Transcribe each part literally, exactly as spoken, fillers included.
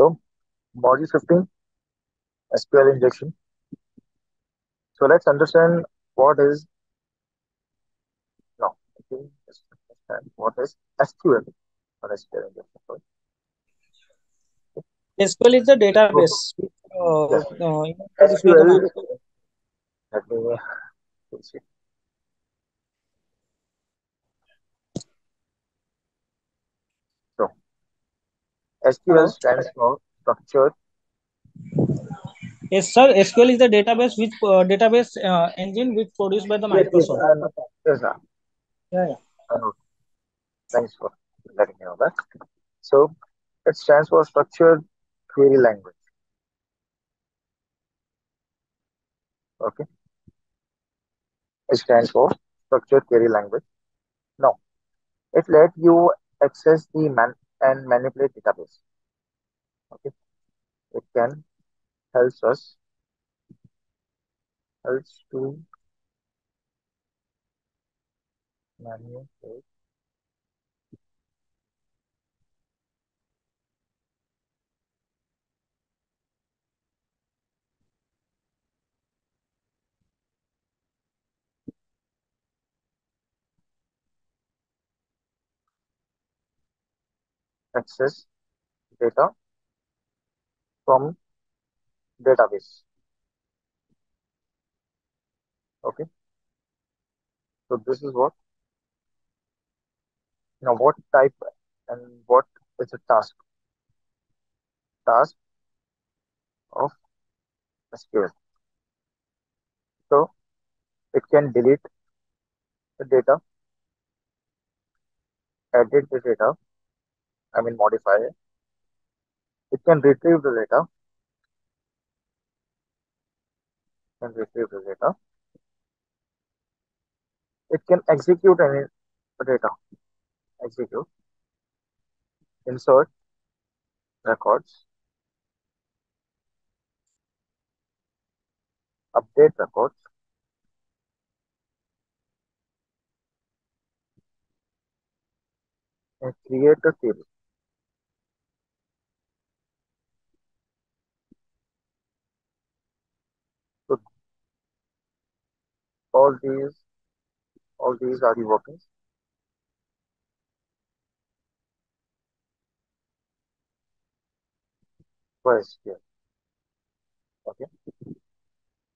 So module fifteen, S Q L injection. So let's understand what is no, let's understand what is S Q L or S Q L injection. Sorry. S Q L is the database. Uh, yes. No, S Q L. Let me uh, see. So, S Q L stands for structured. Yes, sir. S Q L is the database which uh, database uh, engine which produced by the Microsoft. Yes, sir. Yeah, yeah. Uh, thanks for letting me know that. So, it stands for structured query language. Okay. It stands for structured query language. Now, it let you access the man and manipulate database. Okay. It can helps us helps to manipulate access data from database. Okay. So this is what now what type and what is a task. Task of S Q L. So it can delete the data, edit the data. I mean modify it. It can retrieve the data. It can retrieve the data. It can execute any data. Execute. Insert records. Update records. And create a table. All these, all these are the workings. First here. Okay.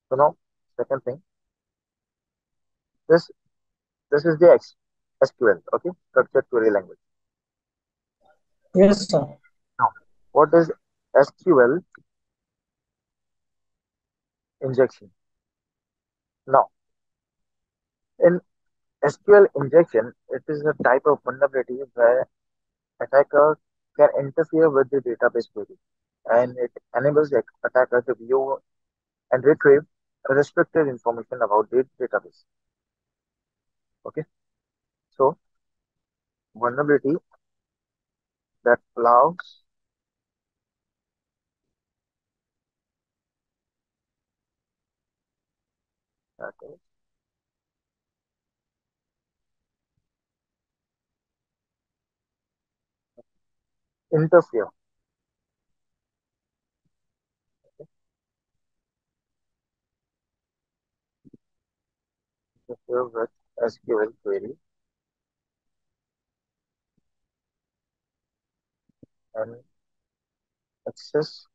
So now, second thing. This, this is the S Q L. Okay, structured query language. Yes, sir. Now, what is S Q L injection? Now, in S Q L injection, it is a type of vulnerability where attacker can interfere with the database query, and it enables the attacker to view and retrieve restricted information about the database. Okay, so vulnerability that allows okay. Interfere okay. Interfere with S Q L query and access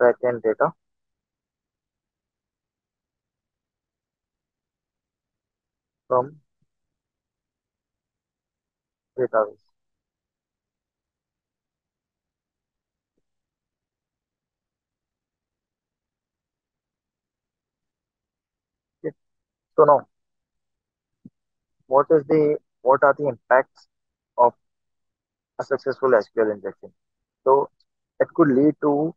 backend data from database. Okay. So now, what is the what are the impacts of a successful S Q L injection? So it could lead to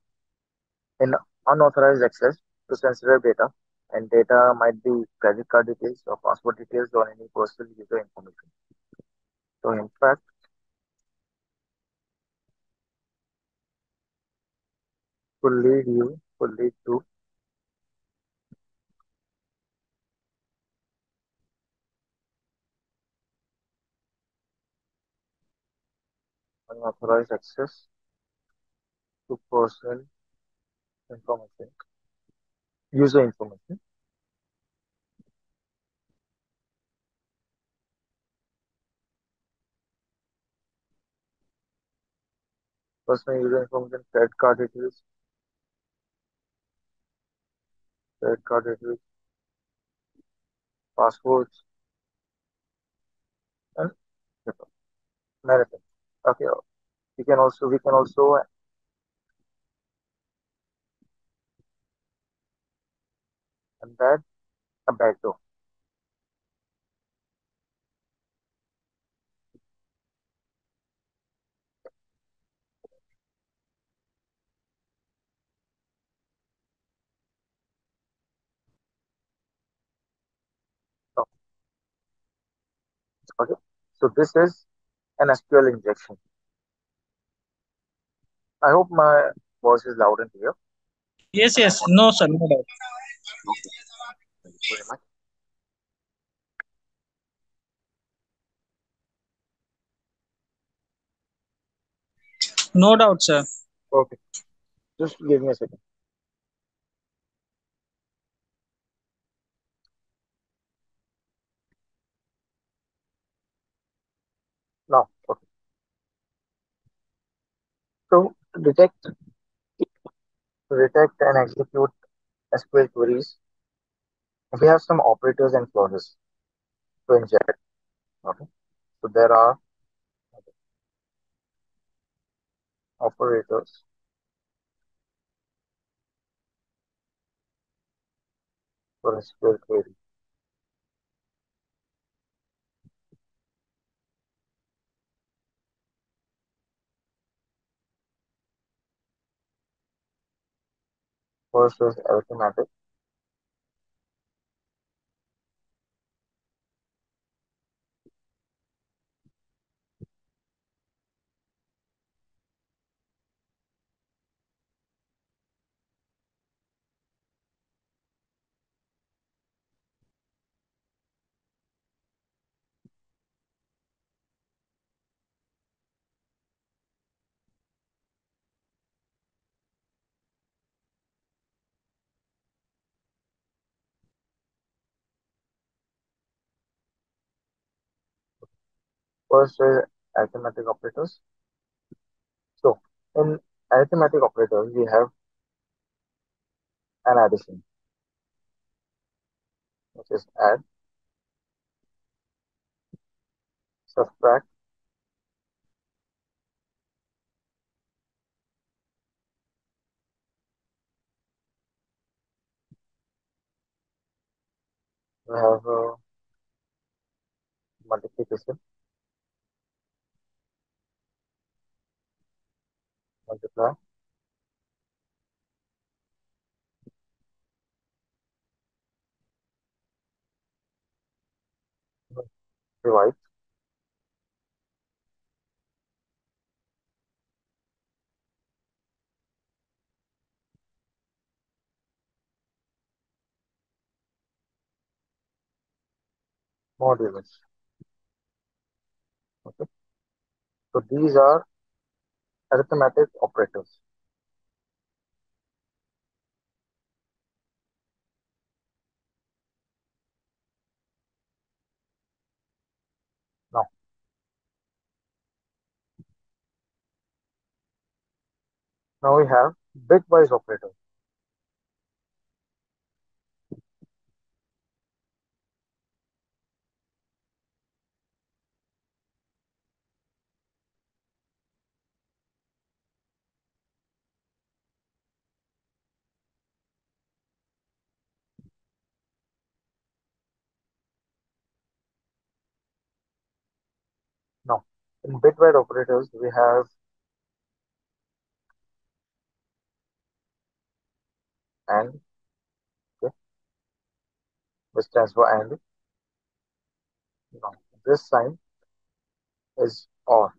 an unauthorized access to sensitive data, and data might be credit card details or passport details or any personal user information. So in fact, could lead you could lead to unauthorized access to personal information, user information. Personal user information, credit card details, credit card details, passwords, and marathon. Okay, we can also we can also embed a backdoor. Okay, so this is an S Q L injection. I hope my voice is loud and clear. Yes, yes. No, sir. No doubt. Okay. Thank you very much. No doubt, sir. Okay. Just give me a second. Now, okay. So to detect, to detect and execute S Q L queries, we have some operators and clauses to inject. Okay. So there are operators for S Q L query. First is arithmetic. First is arithmetic operators. So in arithmetic operators, we have an addition, which is add, subtract, we have uh, multiplication, multiply, divide, modulus. Okay, so these are arithmetic operators. Now, now we have bitwise operator. In bitwise operators, we have AND, okay, which stands for AND. Now, this sign is OR.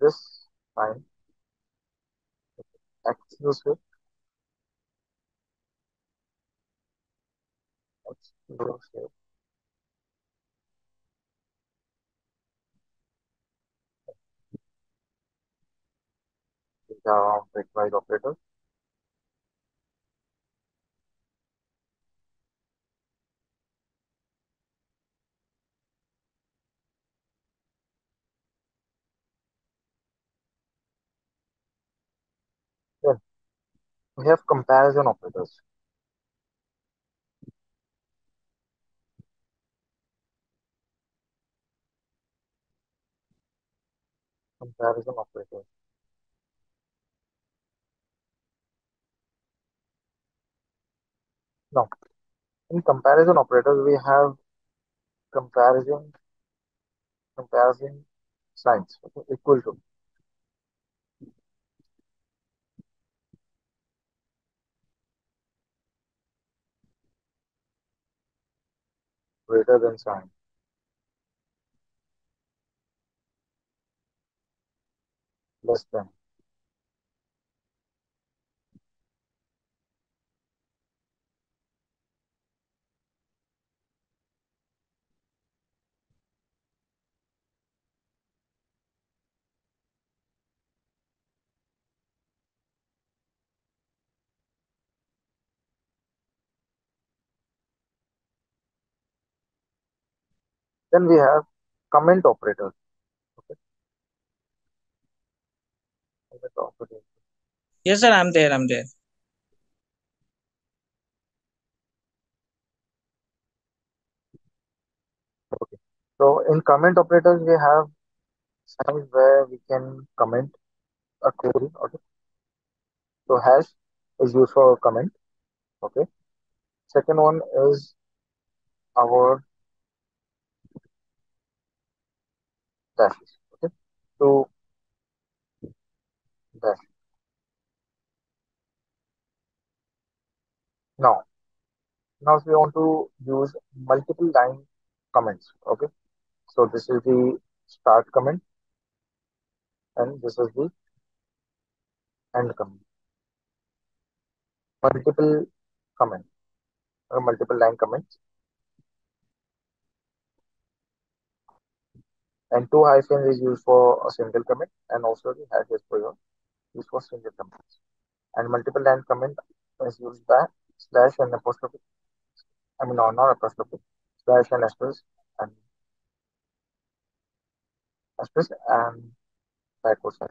This sign is exclusive. Exclusive. the bit wise operator. Yes, we have comparison operators. Comparison operators. No. In comparison operators, we have comparison, comparison signs, okay, equal to. Greater than sign. Less than. Then we have comment operators. Okay. Yes, sir, I'm there, I'm there. Okay. So in comment operators, we have signs where we can comment a query. Okay. So hash is used for comment. Okay. Second one is our dashes, okay. So dash. Now, now we want to use multiple line comments, okay. So this is the start comment, and this is the end comment. Multiple comment or multiple line comments. And two hyphens is used for a single comment, and also the hash is for your used for single comments. And multiple line comment is used by slash and apostrophe. I mean, no, not apostrophe. Slash and asterisk and asterisk and backward slash.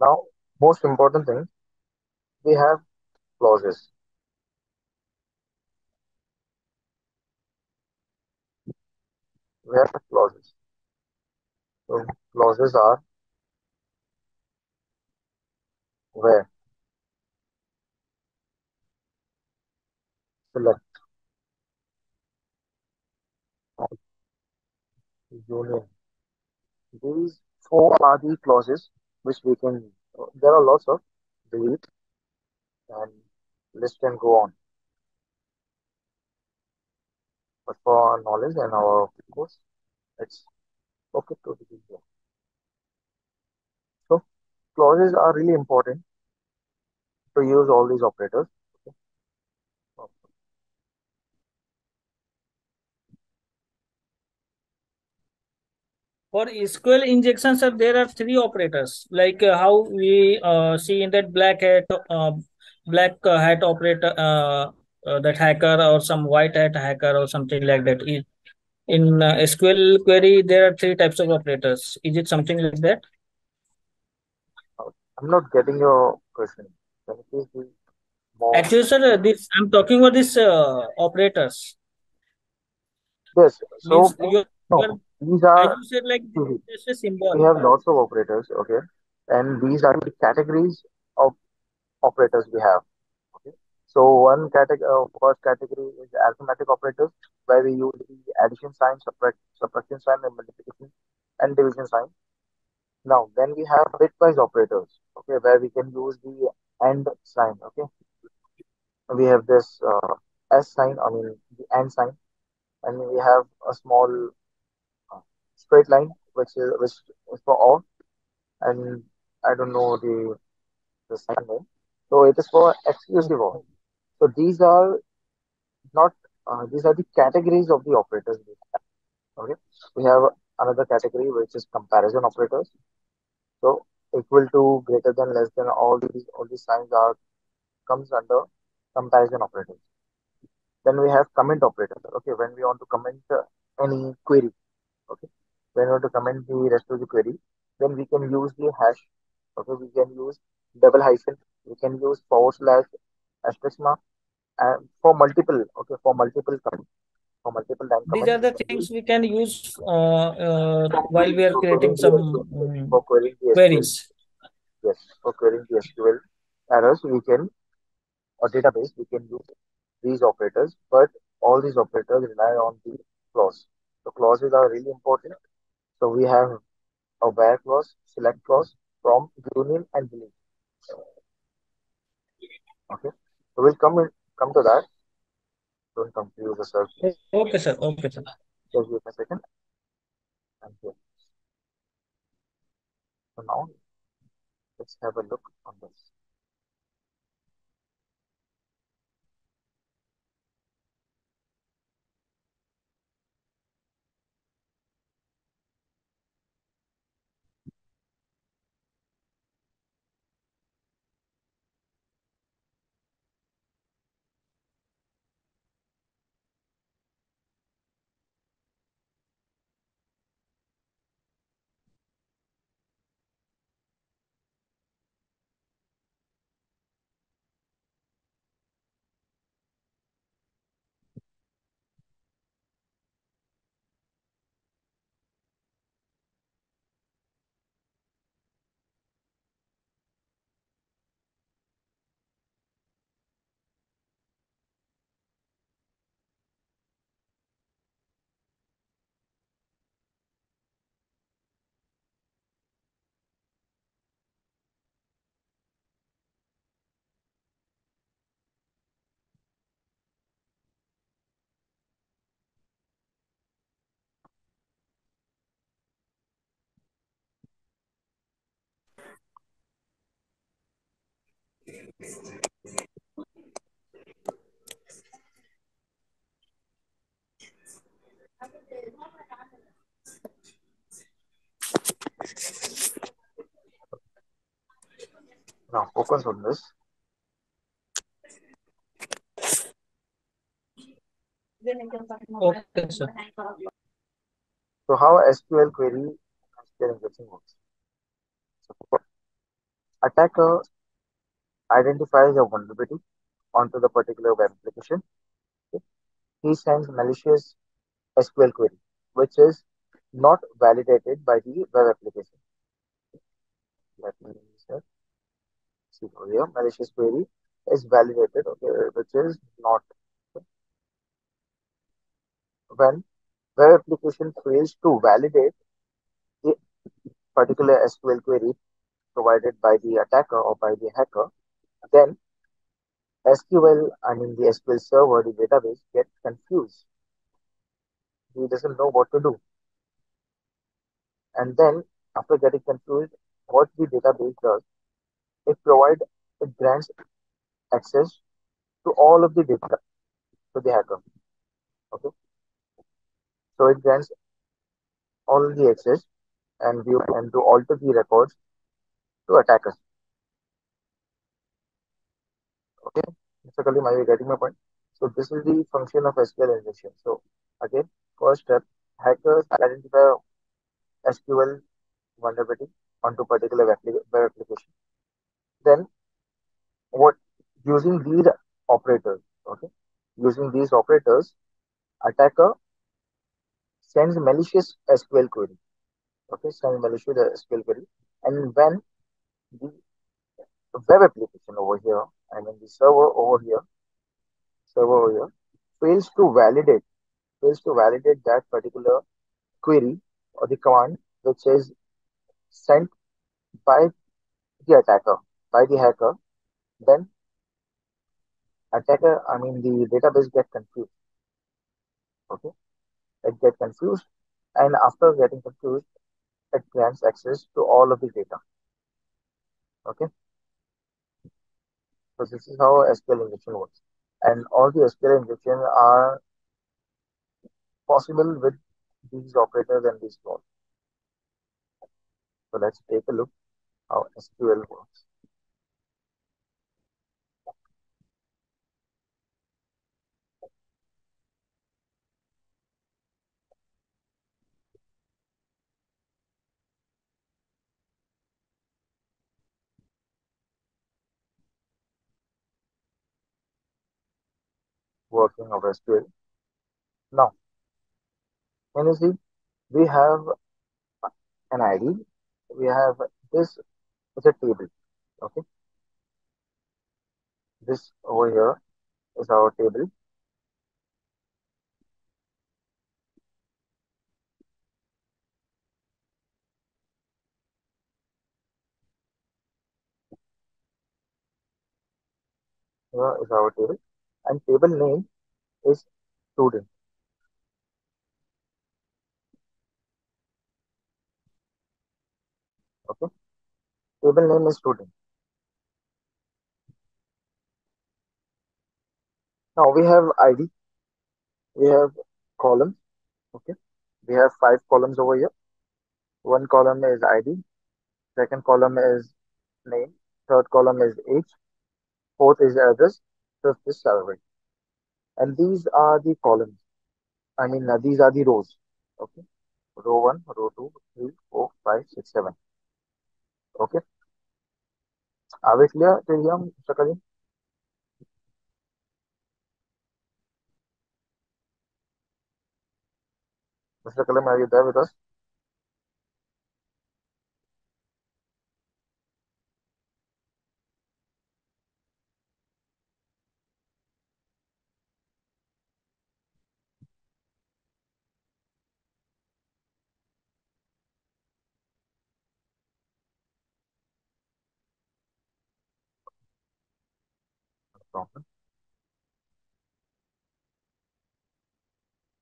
Now, most important thing, we have clauses. We have clauses. So, clauses are where select union. These four are the clauses which we can, there are lots of delete and list and go on. But for our knowledge and our course, it's okay to delete here. So clauses are really important to use all these operators. Okay. For S Q L injections, sir, there are three operators, like uh, how we uh, see in that black hat, uh, black hat operator, uh, uh, that hacker or some white hat hacker or something like that. In uh, S Q L query, there are three types of operators. Is it something like that? I'm not getting your question. Can you please be more... Actually, sir, this I'm talking about these uh, operators. Yes. So you, no. These are, said like, this is a symbol. We have right? Lots of operators, okay, and these are the categories of operators we have. Okay, so one category, uh, first category is arithmetic operators, where we use the addition sign, subtract, subtraction sign, and multiplication and division sign. Now, then we have bitwise operators, okay, where we can use the and sign, okay. We have this uh, S sign, I mean the and sign, and we have a small straight line which is which is for all, and I don't know the the second name. So it is for exclusive or. So these are not uh, these are the categories of the operators we have. Okay, we have another category which is comparison operators. So equal to, greater than, less than, all these all these signs are comes under comparison operators. Then we have comment operators. Okay, when we want to comment uh, any query. Okay, when we want to comment the rest of the query, then we can use the hash. Okay, we can use double hyphen. We can use forward slash, asterisk mark, and for multiple. Okay, for multiple comments. For multiple time comments. These are the things we can use uh, uh, while we are creating some for querying the queries. Yes, for querying the S Q L errors, we can or database we can use these operators, but all these operators rely on the clause. So clauses are really important. So we have a where clause, select clause, from, union, and delete. Okay, so we'll come in, come to that. Don't confuse the search. Okay, sir. Okay, sir. Just wait a second. Thank you. So now let's have a look on this. Now focus on this. Okay, sir. So how S Q L query injection works? So attacker identifies a vulnerability onto the particular web application. Okay. He sends malicious S Q L query, which is not validated by the web application. Let me see here. Malicious query is validated, okay, which is not. Okay. When web application fails to validate the particular S Q L query provided by the attacker or by the hacker, then S Q L, I mean the S Q L server, the database gets confused. He doesn't know what to do. And then after getting confused, what the database does, it provides, it grants access to all of the data to the hacker. Okay. So it grants all the access and view and to alter the records to attackers. Okay, Mister Kalim, are you getting my point? So this is the function of S Q L injection. So again, first step, hackers identify S Q L vulnerability onto particular web application. Then, what using these operators? Okay, using these operators, attacker sends malicious S Q L query. Okay, sends malicious S Q L query, and when the web application over here, I mean the server over here, server over here, fails to validate, fails to validate that particular query or the command which is sent by the attacker, by the hacker, then attacker, I mean the database gets confused. Okay, it gets confused, and after getting confused, it grants access to all of the data. Okay. So this is how S Q L injection works. And all the S Q L injection are possible with these operators and these clauses. So let's take a look how S Q L works. Working of S Q L. Now, can you see we have an I D, we have this is a table, okay? This over here is our table. Here is our table. And table name is student. Okay. Table name is student. Now we have I D. We have columns. Okay. We have five columns over here. One column is I D. Second column is name. Third column is age. Fourth is address. Fifth is salary. And these are the columns. I mean, uh, these are the rows. Okay. Row one, row two, three, four, five, six, seven. Okay. Are we clear till here, Mister Kalim? Mister Kalim, are you there with us?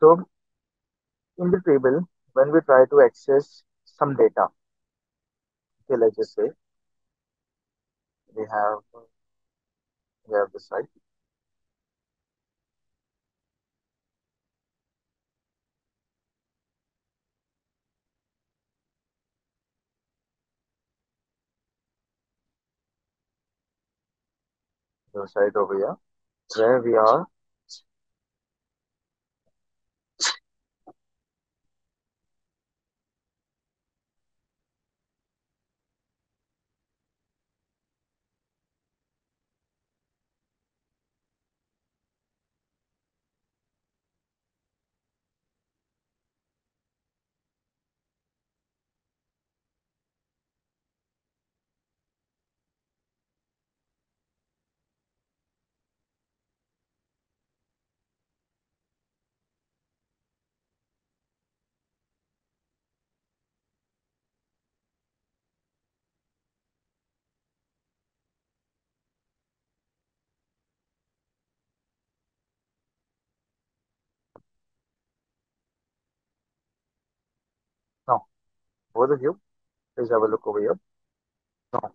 So, in the table, when we try to access some data, okay, let's just say we have we have the site. The site over here, where we are now. Both of you, please have a look over here. Now,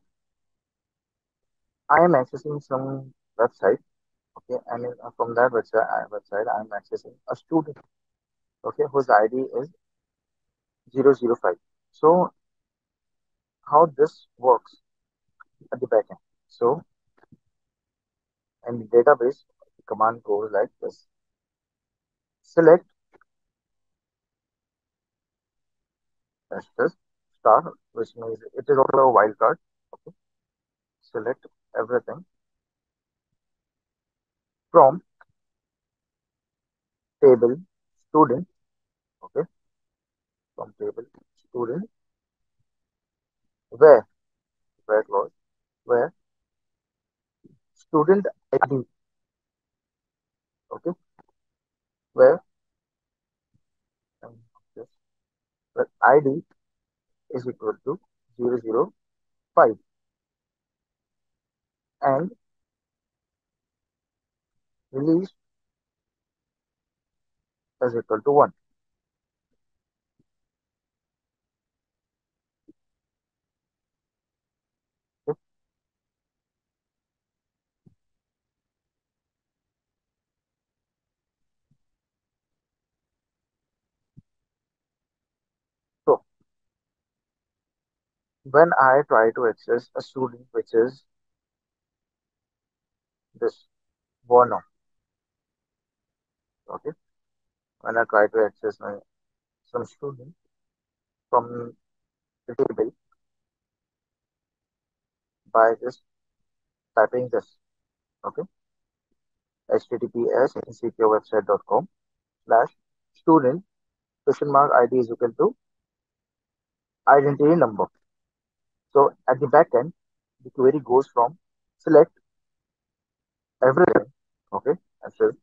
I am accessing some website, okay, and from that website, website I am accessing a student, okay, whose I D is zero zero five. So, how this works at the backend? So, in the database, the command goes like this: select This star, which means it is also a wildcard. Okay. Select everything from table student. Okay. From table student, where where clause where student I D. Okay. Where. But I D is equal to zero zero five, and release is equal to one. when I try to access a student, which is this Bono. Okay. When I try to access my some student from the table by just typing this. Okay. H T T P S insecure website dot com slash student question mark I D is equal to identity number. So at the back end, the query goes from select everything, okay, and says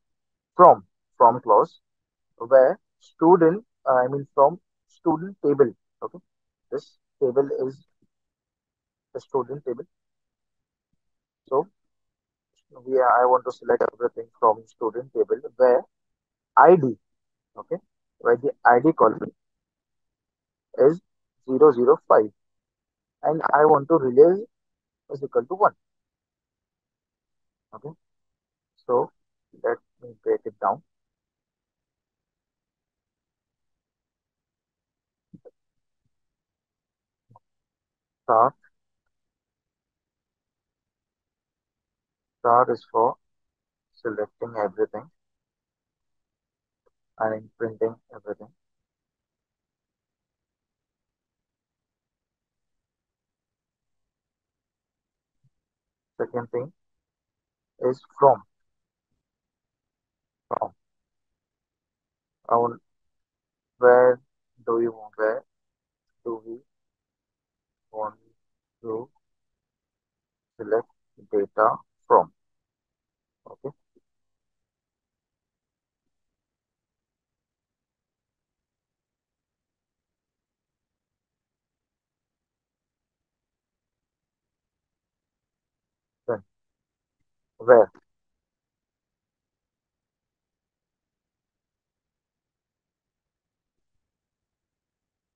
from from clause where student uh, I mean from student table, okay, this table is the student table. So we are, I want to select everything from student table where I D, okay, where the I D column is zero zero five, and I want to relay is equal to one. Okay, so let me break it down. Start. Start is for selecting everything and printing everything. Second thing is from. From. I want, where do we want, where do we want to select data from? Okay. Then where?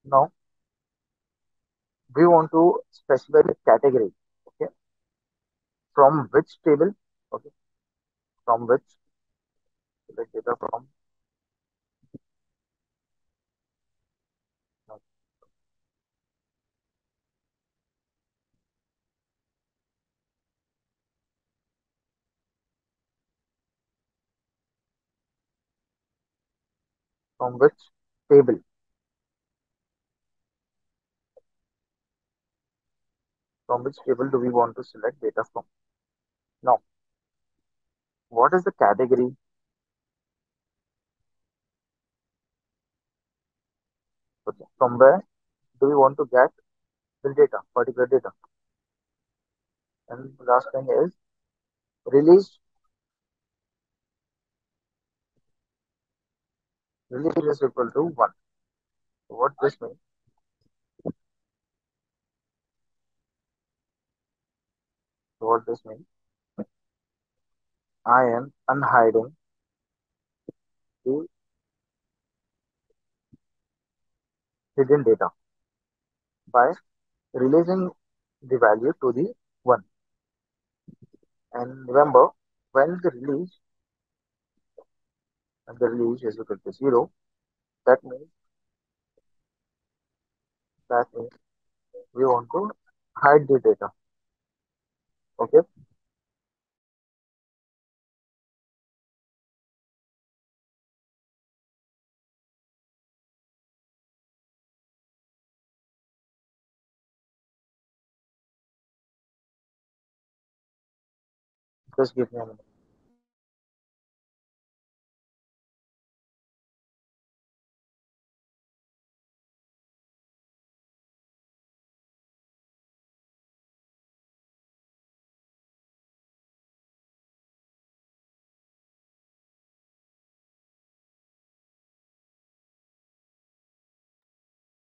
Now we want to specify the category, okay, from which table, okay, from which select data from. From which table? From which table do we want to select data from? Now, what is the category? Okay. From where do we want to get the data, particular data? And the last thing is release. Release is equal to one. So what this means? So what this means? I am unhiding the hidden data by releasing the value to the one. And remember, when the release and the release is equal to zero, that means that means we want to hide the data. Okay. Just give me a minute.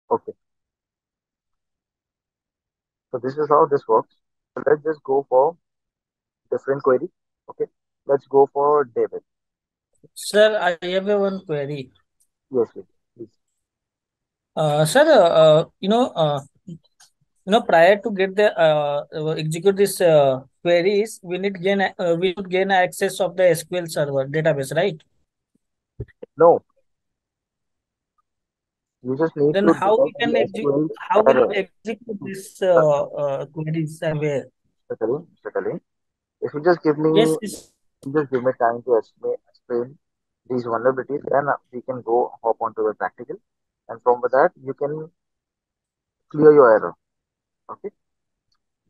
Okay. So this is how this works. So let's just go for different query. Okay. Let's go for David. Sir, I have one query. Yes, please. Uh, sir, uh, you know, uh, you know, prior to get the uh, execute this uh, queries, we need gain uh, we should gain access of the S Q L server database, right? No. You just need then to how we can execute how we can execute this uh, uh, queries and where? Mister Kalim, Mister Kalim, if you just give me yes, just give me time to explain these vulnerabilities, then we can go hop onto the practical, and from that you can clear your error. Okay.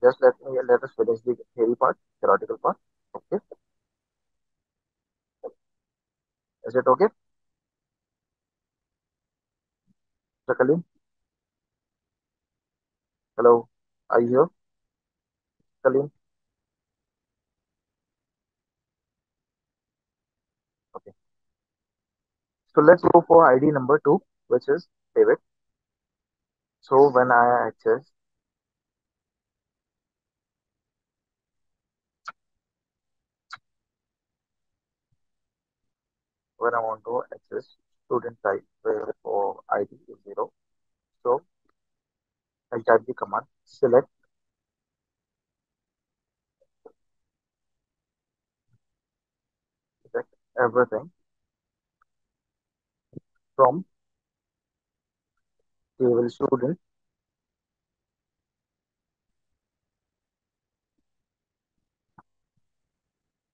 Just let me let us finish the theory part, theoretical part. Okay. Is it okay? Mister Kalim? Hello, are you here? Kalim? Okay. So let's go for I D number two, which is David. So when I access when I want to access student type where for I D is zero. So I type the command select select everything from table student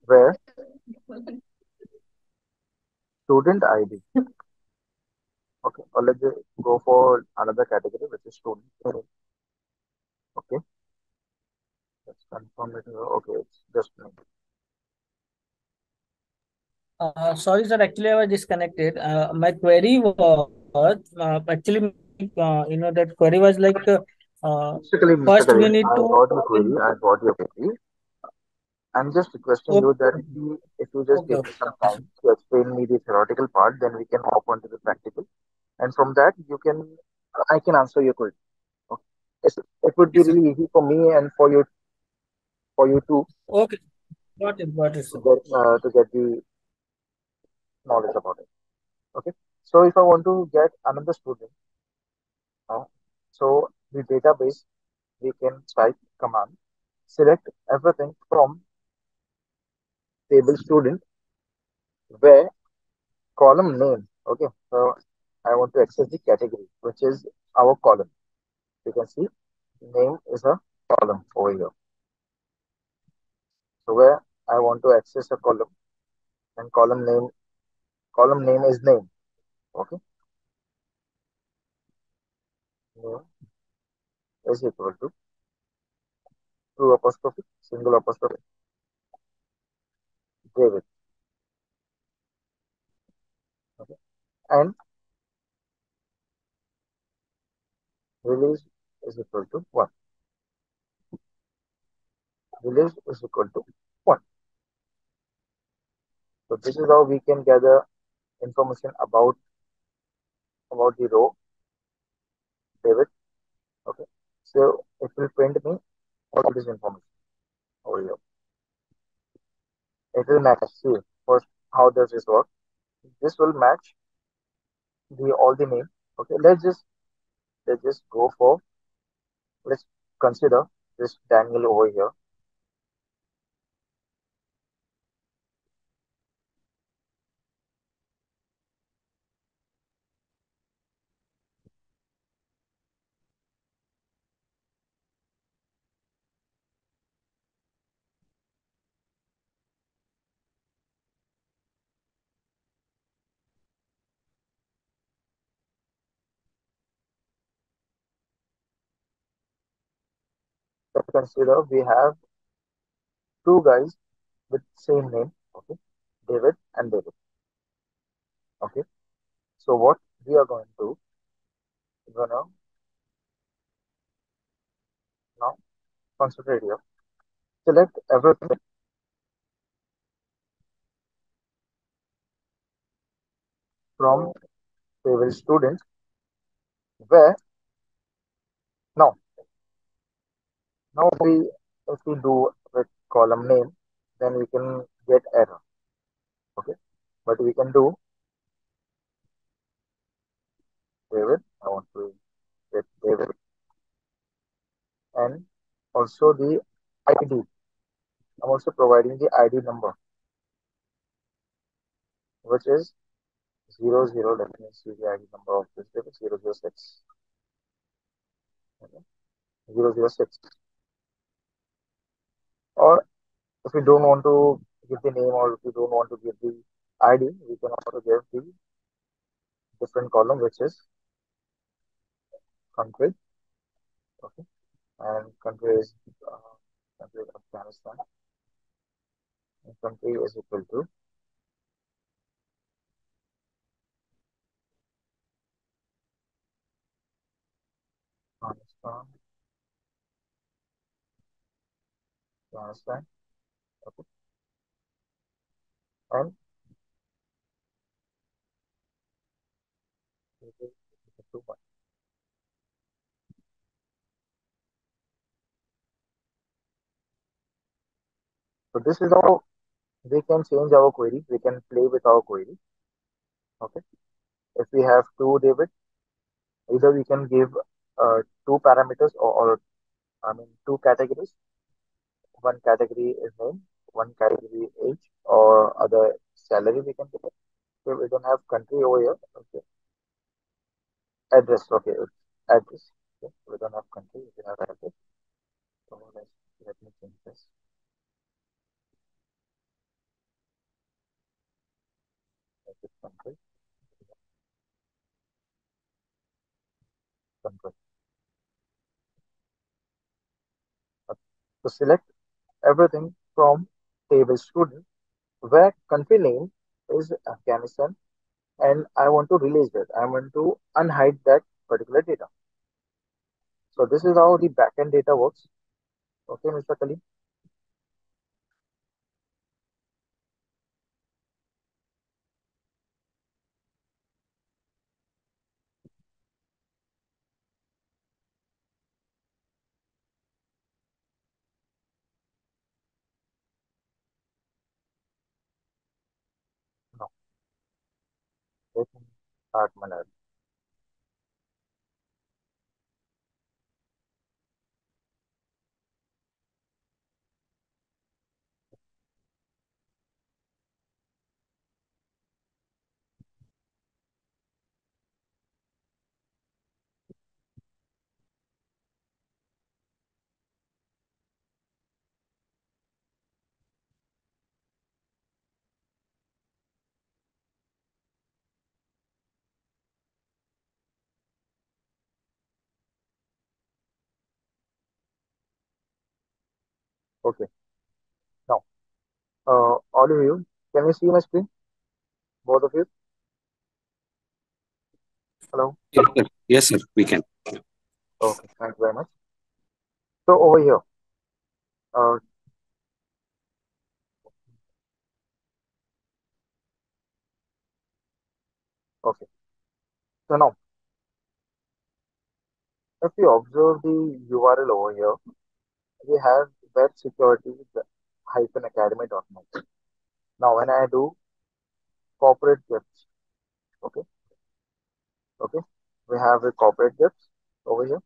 where student I D. Okay, or let's go for another category which is student. Okay, let's confirm it. Okay, it's just me. Uh, sorry, sir. Actually, I was disconnected. Uh, my query was uh, actually, uh, you know, that query was like uh, Mister Kalim, Mister first Kalim, we need I to. Got your query, I got your query. I'm just requesting okay. you that if you just okay. give me some time to explain me the theoretical part, then we can hop on to the practical. And from that, you can, I can answer your question. Okay. It would be yes, really easy for me and for you, for you too. Okay, got it, got it. To get, uh, to get the knowledge about it. Okay, so if I want to get another student, uh, so the database, we can type command, select everything from table student where column name. Okay, so I want to access the category, which is our column. You can see name is a column over here, so where I want to access a column, and column name column name is name. Okay, name is equal to two apostrophe single apostrophe David. Okay. And release is equal to one. Release is equal to one. So this is how we can gather information about about the row David. Okay. So it will print me all this information over here. It will match. See, first, how does this work? This will match the all the name. Okay, let's just let's just go for let's consider this Daniel over here. Consider we have two guys with same name, okay, David and David. Okay, so what we are going to do, we're gonna now concentrate here. Select everything from table student where now. Now we, if we do with column name, then we can get error. Okay, but we can do David. I want to get David, and also the I D. I'm also providing the I D number, which is zero zero defines the number of this table zero zero six. Okay. Zero zero six. Or if we don't want to give the name, or if we don't want to give the I D, we can also give the different column, which is country. Okay, and country is uh, country Afghanistan. And country is equal to Afghanistan. Afghanistan. Okay. And so this is how we can change our query. We can play with our query. Okay. If we have two, David, either we can give uh, two parameters or, or I mean two categories. One category is name, one category is age, or other salary we can give it. So we don't have country over here. Okay. Address, okay, address. Okay. We don't have country, we have address. So let's, let me change this. Country. Country. Okay. So select everything from table student where country name is Afghanistan. And I want to release that. I want to unhide that particular data. So this is how the backend data works. Okay, Mister Kalim. Start manner. Okay. Now, uh, all of you, can you see my screen? Both of you? Hello? Yes, sir. Yes, sir. We can. Okay. Thank you very much. So, over here, uh, okay. So, now, if you observe the U R L over here, we have Web Security hyphen academy dot net. Now, when I do corporate gifts, okay, okay, we have the corporate gifts over here.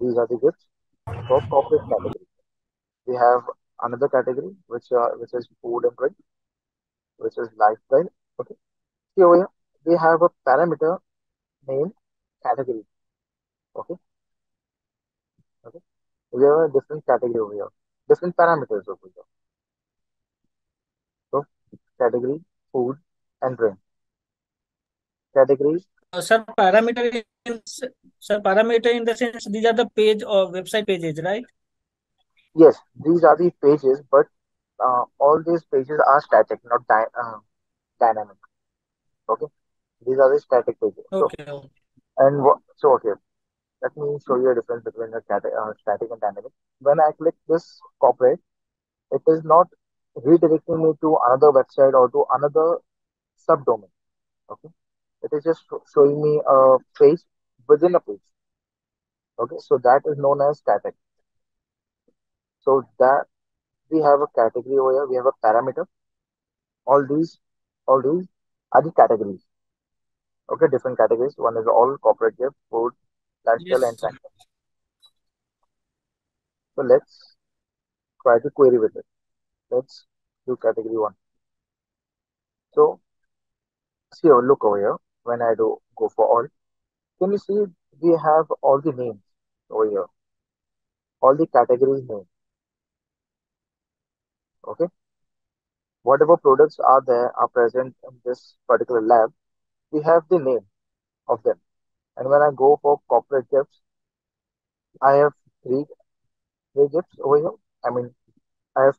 These are the gifts for corporate category. We have another category which are which is food and drink, which is lifestyle. Okay, see over here we have a parameter name category. Okay, okay. We have a different category over here, different parameters over here. So, category, food, and drink. Categories. Uh, sir, parameter in, sir, parameter in the sense these are the page or website pages, right? Yes, these are the pages, but uh, all these pages are static, not dy uh, dynamic. Okay, these are the static pages. Okay. So, and what? So okay. Let me show you a difference between the uh, static and dynamic. When I click this corporate, it is not redirecting me to another website or to another subdomain. Okay, it is just showing me a page within a page. Okay, so that is known as static. So that we have a category over here. We have a parameter. All these, all these are the categories. Okay, different categories. One is all corporate gift, food. Yes. And so let's try to query with it. Let's do category one. So See, oh, look over here. When I do go for all, can you see we have all the names over here, all the categories names. Okay, whatever products are there are present in this particular lab, we have the name of them. And when I go for corporate gifts, I have three, three gifts over here. I mean, I have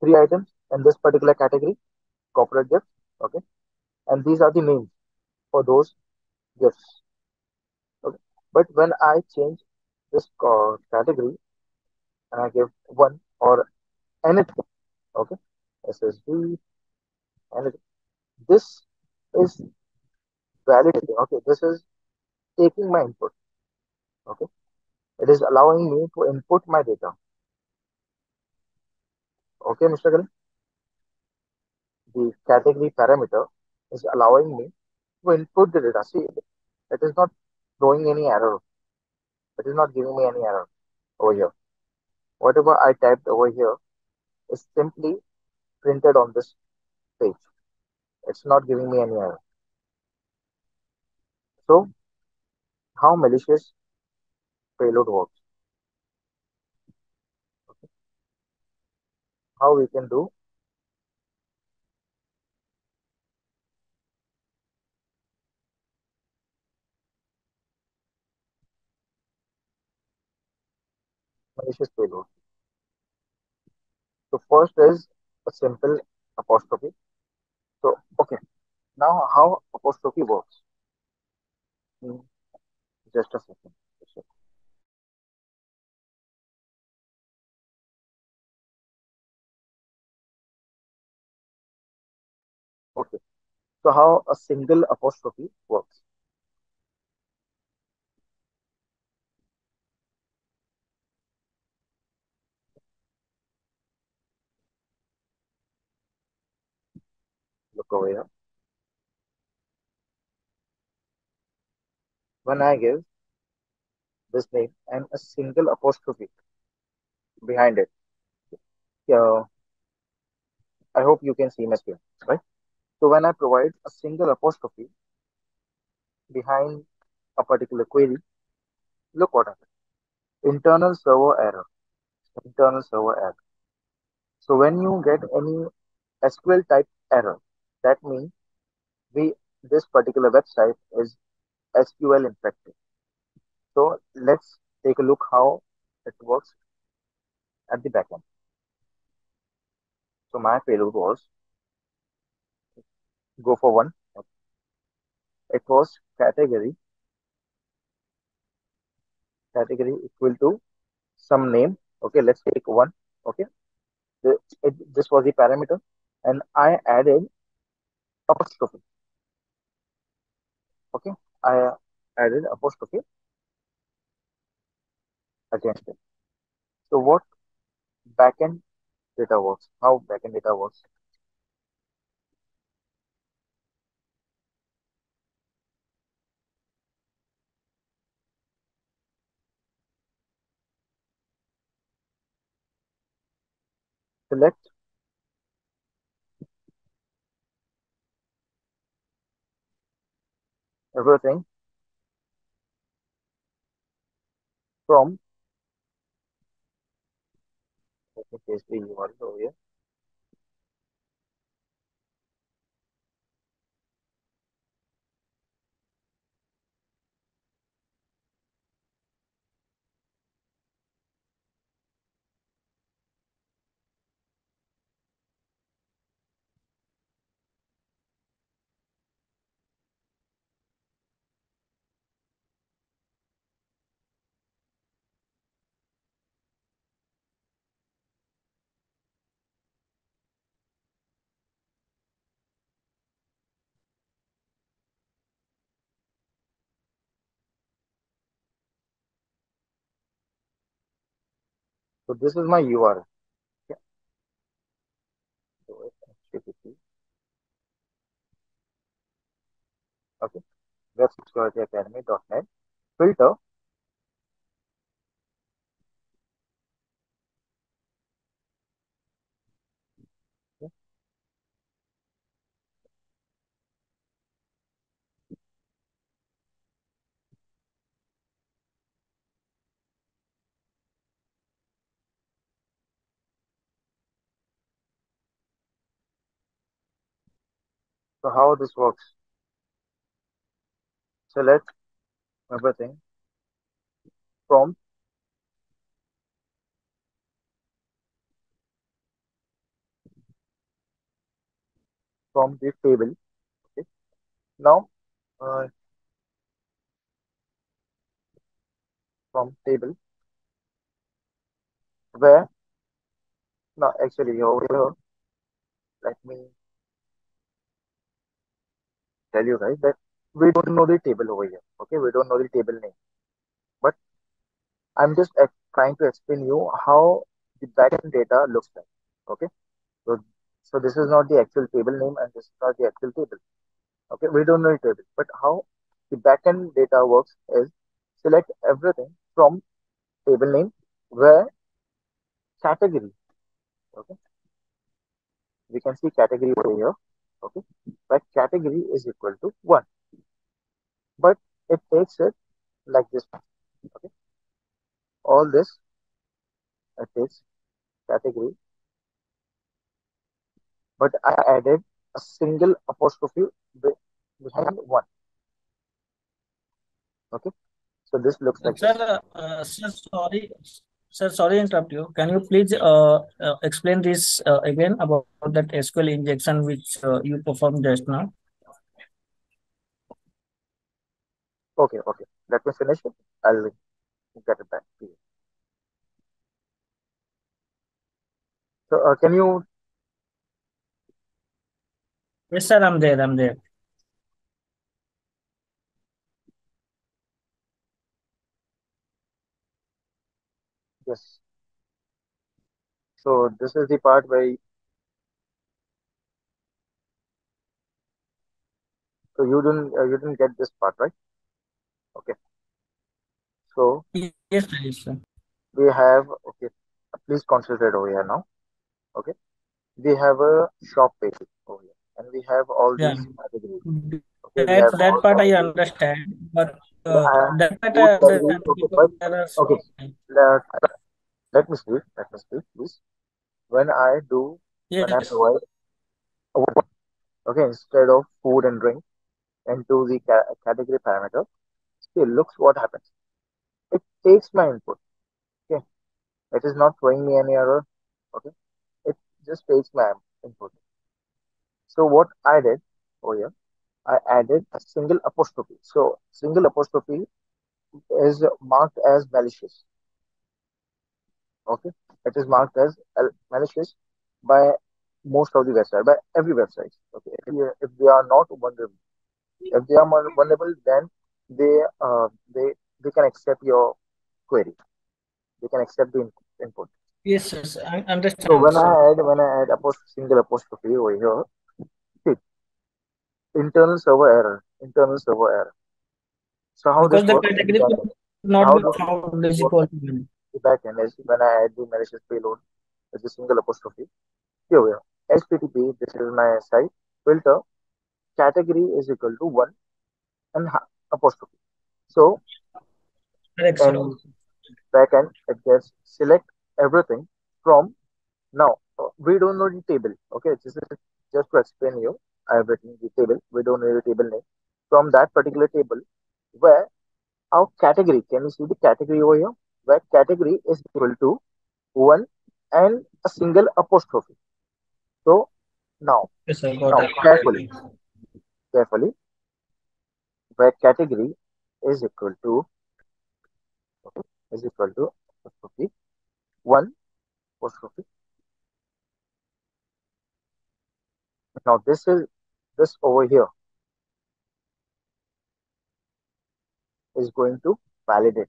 three items in this particular category, corporate gifts. Okay, and these are the names for those gifts. Okay, but when I change this category and I give one or anything, okay, S S D, anything, this is validating. Okay, this is taking my input. Okay, it is allowing me to input my data. Okay, Mister Kalim, the category parameter is allowing me to input the data. See, it is not throwing any error. It is not giving me any error over here. Whatever I typed over here is simply printed on this page. It's not giving me any error. So, how malicious payload works. Okay. How we can do malicious payload. So first is a simple apostrophe. So, okay, now how apostrophe works. Just a second. Okay, so how a single apostrophe works. Look over here. When I give this name and a single apostrophe behind it, yeah, I hope you can see my screen, right? So when I provide a single apostrophe behind a particular query, look what happened. Internal server error. Internal server error. So when you get any S Q L type error, that means we this particular website is S Q L infected. So let's take a look how it works at the backend. So my payload was go for one. It was category category equal to some name. Okay, let's take one. Okay, the, it, this was the parameter, and I added apostrophe. Okay. I added apostrophe against it. So what backend data works? How backend data works? Select everything from, let me paste the U R L over here. So this is my U R L. Yeah. Okay. Web Security Academy dot net filter. Okay. So how this works? Select everything from from the table. Okay. Now uh, from table where no actually over here. Let me tell you guys that we don't know the table over here. Okay, we don't know the table name, but I'm just trying to explain you how the backend data looks like. Okay, so so this is not the actual table name, and this is not the actual table. Okay, we don't know the table, but how the backend data works is select everything from table name where category. Okay, we can see category over here. Okay, but category is equal to one, but it takes it like this. Okay, all this it takes category, but I added a single apostrophe behind one. Okay, so this looks like sir. This. Uh, sir, sorry, sir, sorry, interrupt you. Can you please uh, uh, explain this uh, again about that S Q L injection which uh, you performed just now? Okay, okay. Let me finish it. I'll get it back to you. So, uh, can you? Yes, sir. I'm there. I'm there. Yes. So this is the part where. So you didn't uh, you didn't get this part, right? Okay. So yes, yes, sir. We have okay. Please concentrate over here now. Okay. We have a shop page over here, and we have all yeah. these categories. Okay, that that part I understand, but uh, uh, that part I understand. Okay. Let let me speak. Let me speak, please. When I do, yes. when I provide, okay, instead of food and drink, into the ca category parameter. Okay, looks what happens. It takes my input. Okay, it is not throwing me any error. Okay, it just takes my input. So what I did over here, I added a single apostrophe. So single apostrophe is marked as malicious. Okay, it is marked as malicious by most of the websites, by every website. Okay, if, if they are not vulnerable, if they are vulnerable, then they uh they they can accept your query. They can accept the input. Yes, yes, I understand. So when I add when I add apostrophe, single apostrophe over here, see internal server error, internal server error. So how because this the category could not how be found is equal to the backend is when I add the malicious payload as a single apostrophe. Here we are. H T T P. This is my site filter category is equal to one and half. Apostrophe. So, and backend it gets select everything from now. We don't know the table. Okay, this is just to explain you. I have written the table. We don't know the table name from that particular table where our category. Can you see the category over here? Where category is equal to one and a single apostrophe. So now, yes, now carefully, carefully. Where category is equal to okay, is equal to apostrophe one apostrophe. Now this is this over here is going to validate.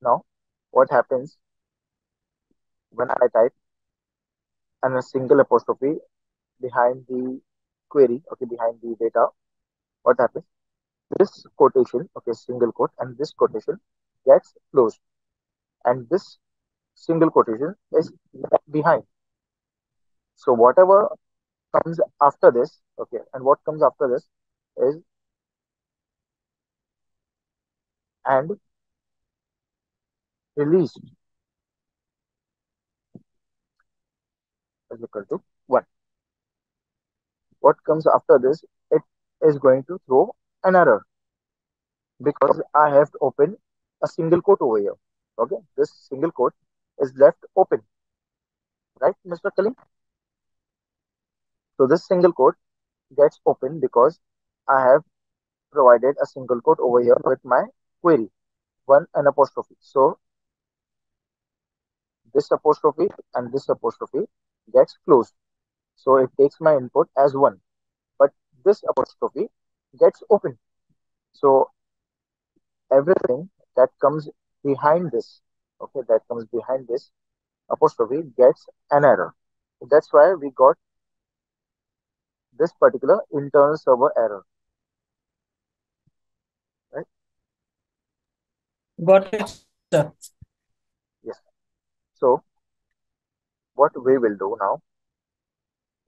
Now what happens when I type and a single apostrophe behind the query? Okay, behind the data, what happens? This quotation, okay, single quote, and this quotation gets closed, and this single quotation is left behind. So whatever comes after this, okay, and what comes after this is and released is equal to one. What comes after this, it is going to throw an error because I have to open a single quote over here. Okay, this single quote is left open, right, Mister Kalim? So this single quote gets open because I have provided a single quote over here with my query, one an apostrophe. So this apostrophe and this apostrophe gets closed. So it takes my input as one, but this apostrophe gets open. So everything that comes behind this, okay, that comes behind this apostrophe gets an error. So that's why we got this particular internal server error. Right? Got it, sir. Yes. So what we will do now,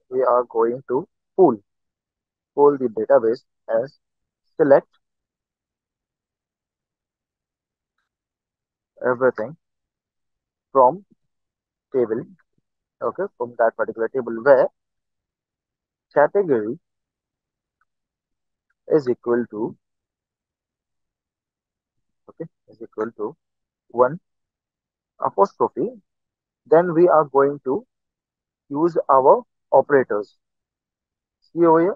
we are going to pool, pool the database as select everything from table, okay, from that particular table where category is equal to, okay, is equal to one apostrophe. Then we are going to use our operators. See over here,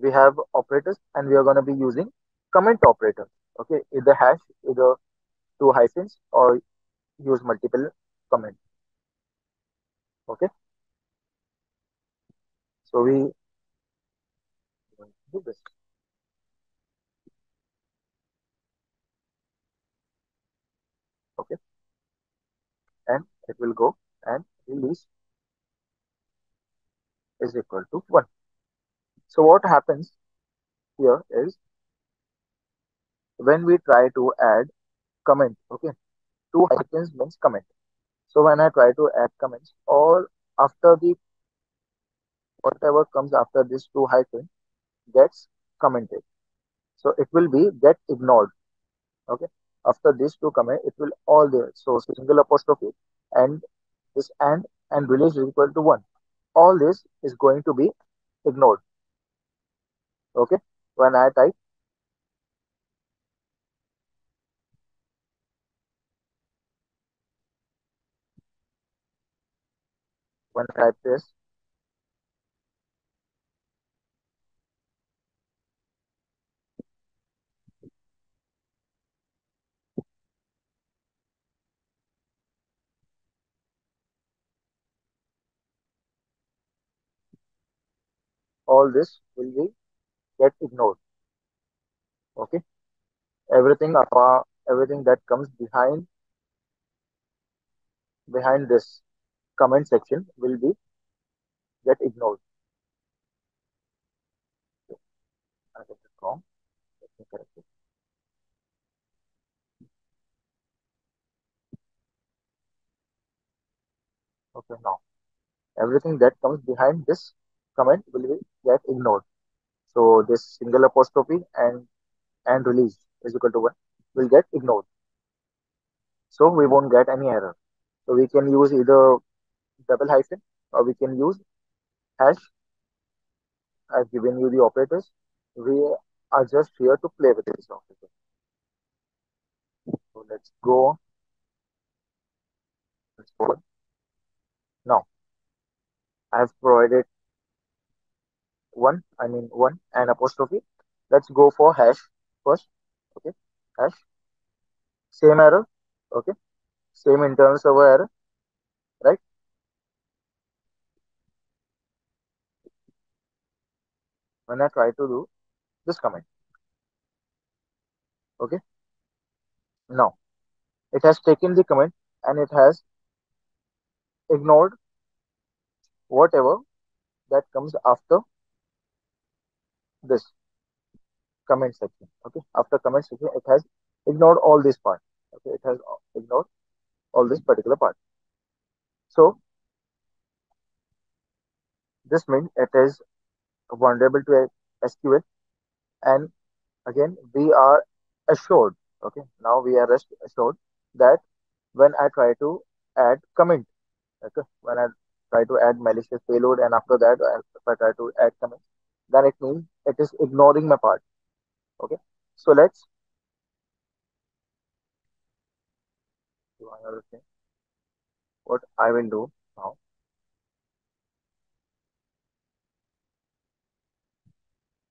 we have operators and we are going to be using comment operator. Okay, either hash, either two hyphens, or use multiple comment. Okay, so we do this. Okay, and it will go and release is equal to one. So what happens here is when we try to add comment, okay, two hyphens means comment. So when I try to add comments, or after the whatever comes after this two hyphens gets commented. So it will be get ignored. Okay, after these two comment, it will all there. So single apostrophe and this and and release is equal to one. All this is going to be ignored. Okay, when I type when I type this, all this will be get ignored. Okay, everything apart, everything that comes behind behind this comment section will be get ignored. Okay. I got it wrong. Let me correct it. Okay, now everything that comes behind this comment will be get ignored. So this single apostrophe and and release is equal to one will get ignored. So we won't get any error. So we can use either double hyphen or we can use hash. I've given you the operators. We are just here to play with this operator. So let's go. Let's go. Now I've provided one, I mean one and apostrophe. Let's go for hash first. Okay, hash, same error. Okay, same internal server error, right? When I try to do this comment, okay, now it has taken the comment and it has ignored whatever that comes after this comment section. Okay, after comment section, it has ignored all this part. Okay, it has ignored all this particular part. So this means it is vulnerable to S Q L, and again we are assured. Okay, now we are rest assured that when I try to add comment, okay, when I try to add malicious payload, and after that, if I try to add comment, then it means it is ignoring my part. Okay, so let's do another thing. What I will do now,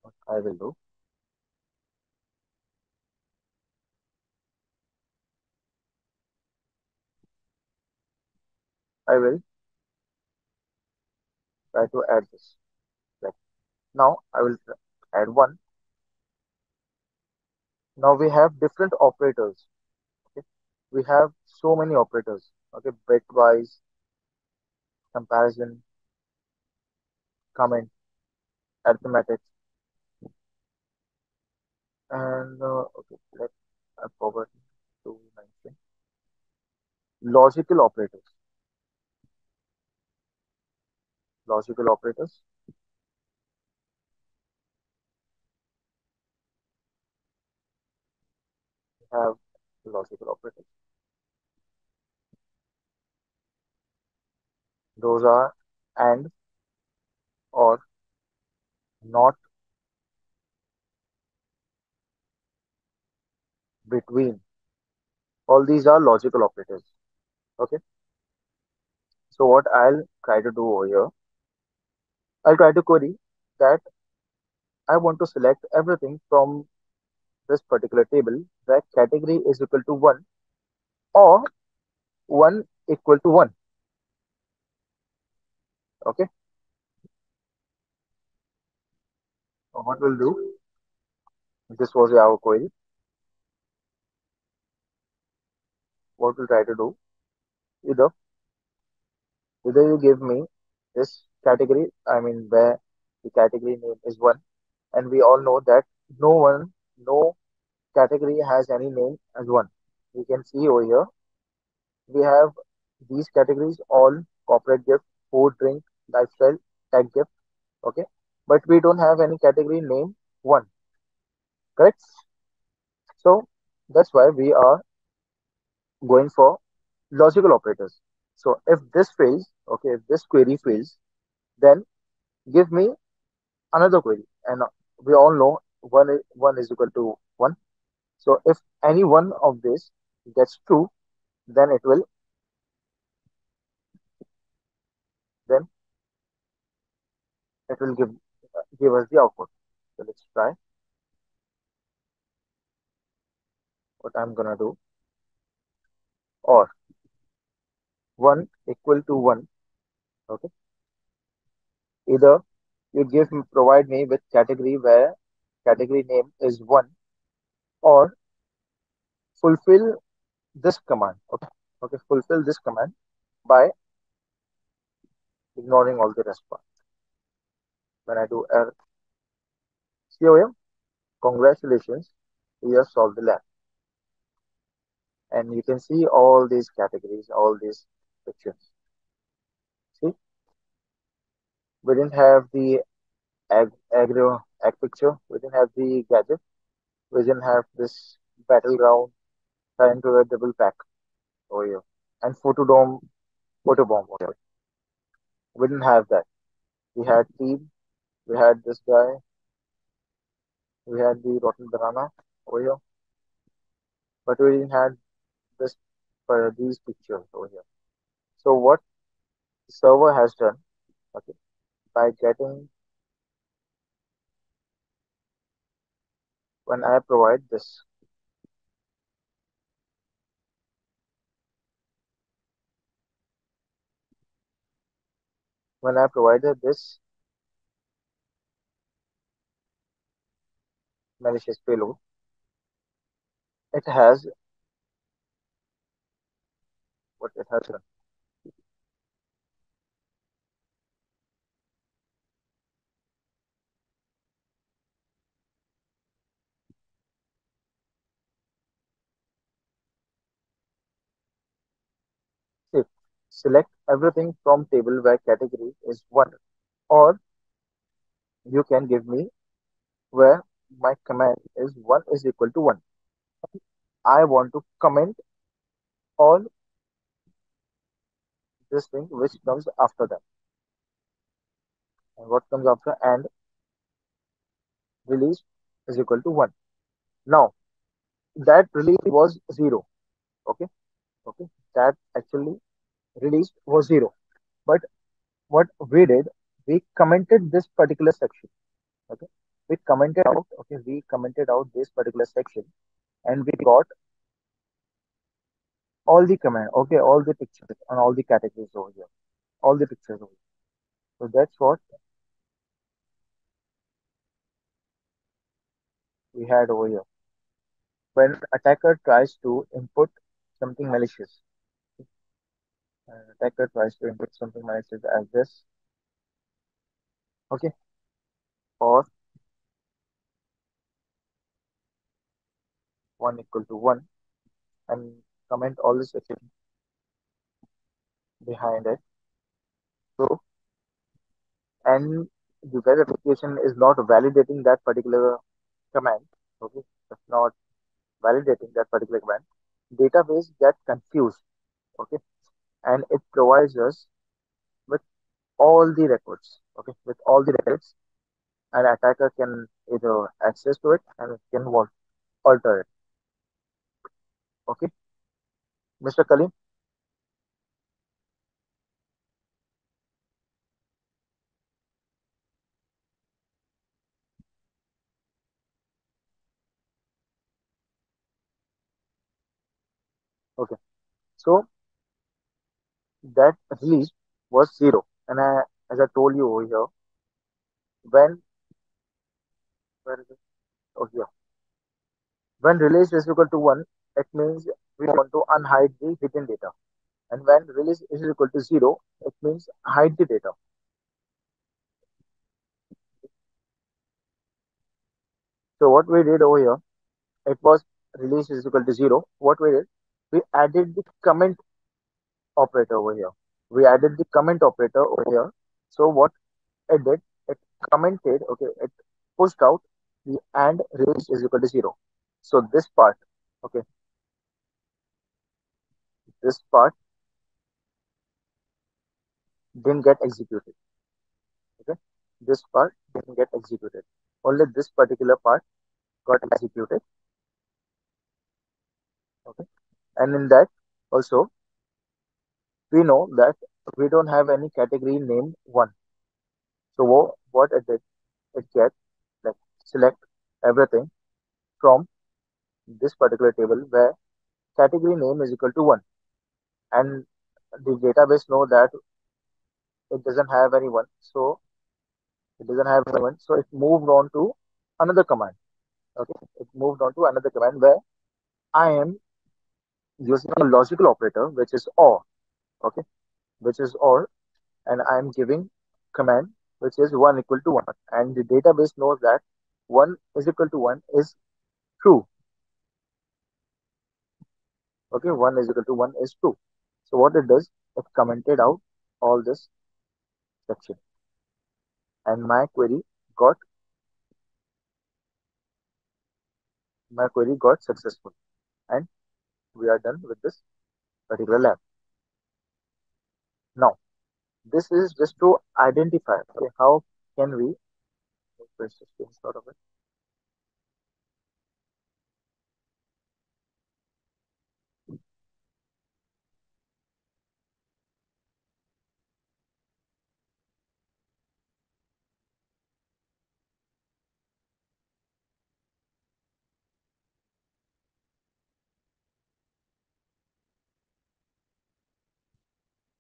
what I will do, I will try to add this. Like now I will add one. Now we have different operators. Okay, we have so many operators. Okay, bitwise, comparison, comment, arithmetic, and uh, okay, let I forgot to mention logical operators. Logical operators. We have logical operators. Those are and, or, not, between. All these are logical operators. Okay. So what I'll try to do over here, I'll try to query that I want to select everything from this particular table where category is equal to one or one equal to one. Okay. So what we'll do, this was our query. What we'll try to do, either, either you give me this category, I mean where the category name is one, and we all know that no one, no category has any name as one. You can see over here, we have these categories, all corporate gift, food, drink, lifestyle, tag gift, okay, but we don't have any category name one, correct? So that's why we are going for logical operators. So if this fails, okay, if this query fails, then give me another query, and we all know one is, one is equal to one. So if any one of this gets true, then it will then it will give give us the output. So let's try. What I'm gonna do, or one equal to one, okay, either you give me, provide me with category where category name is one, or fulfill this command. Okay, okay, fulfill this command by ignoring all the rest part. When I do error, C O M, congratulations, you have solved the lab. And you can see all these categories, all these pictures. See, we didn't have the ag agro ag picture, we didn't have the gadget, we didn't have this battleground trying to a double pack over here, and photodome, photobomb, whatever. We didn't have that. We had team, we had this guy, we had the rotten banana over here, but we didn't have this uh, these pictures over here. So what the server has done, okay, by getting, when I provide this, when I provided this malicious payload, it has what it has done. If select everything from table where category is one, or you can give me where my command is one is equal to one. I want to comment all this thing which comes after that. And what comes after and release is equal to one. Now that release was zero. Okay. Okay. That actually release was zero. But what we did, we commented this particular section. Okay. We commented out. Okay. We commented out this particular section, and we got all the command. Okay. All the pictures and all the categories over here. All the pictures over here. So that's what we had over here. When attacker tries to input something malicious, and attacker tries to input something malicious as this, okay, or one equal to one, and comment all the section behind it. So, and the web application is not validating that particular command. Okay, it's not validating that particular command. Database gets confused. Okay, and it provides us with all the records. Okay, with all the records, an attacker can either access to it and it can alter it. Okay, Mister Kalim. Okay, so that release was zero, and I, as I told you over here, when where is it? Oh, here. When release is equal to one, it means we want to unhide the hidden data, and when release is equal to zero, it means hide the data. So what we did over here, it was release is equal to zero. What we did, we added the comment operator over here. We added the comment operator over here. So what it did, it commented, okay, it pushed out the and release is equal to zero. So this part, okay, this part didn't get executed. Okay, this part didn't get executed. Only this particular part got executed. Okay. And in that also, we know that we don't have any category named one. So what it did, it gets like select everything from this particular table where category name is equal to one. And the database know that it doesn't have anyone. So it doesn't have anyone. So it moved on to another command. Okay. It moved on to another command where I am using a logical operator, which is or, okay, which is or, and I am giving command which is one equal to one, and the database knows that one is equal to one is true. Okay, one is equal to one is true. So what it does, it commented out all this section, and my query got my query got successful, and we are done with this particular lab. Now, this is just to identify, okay, how can we press the sort of it.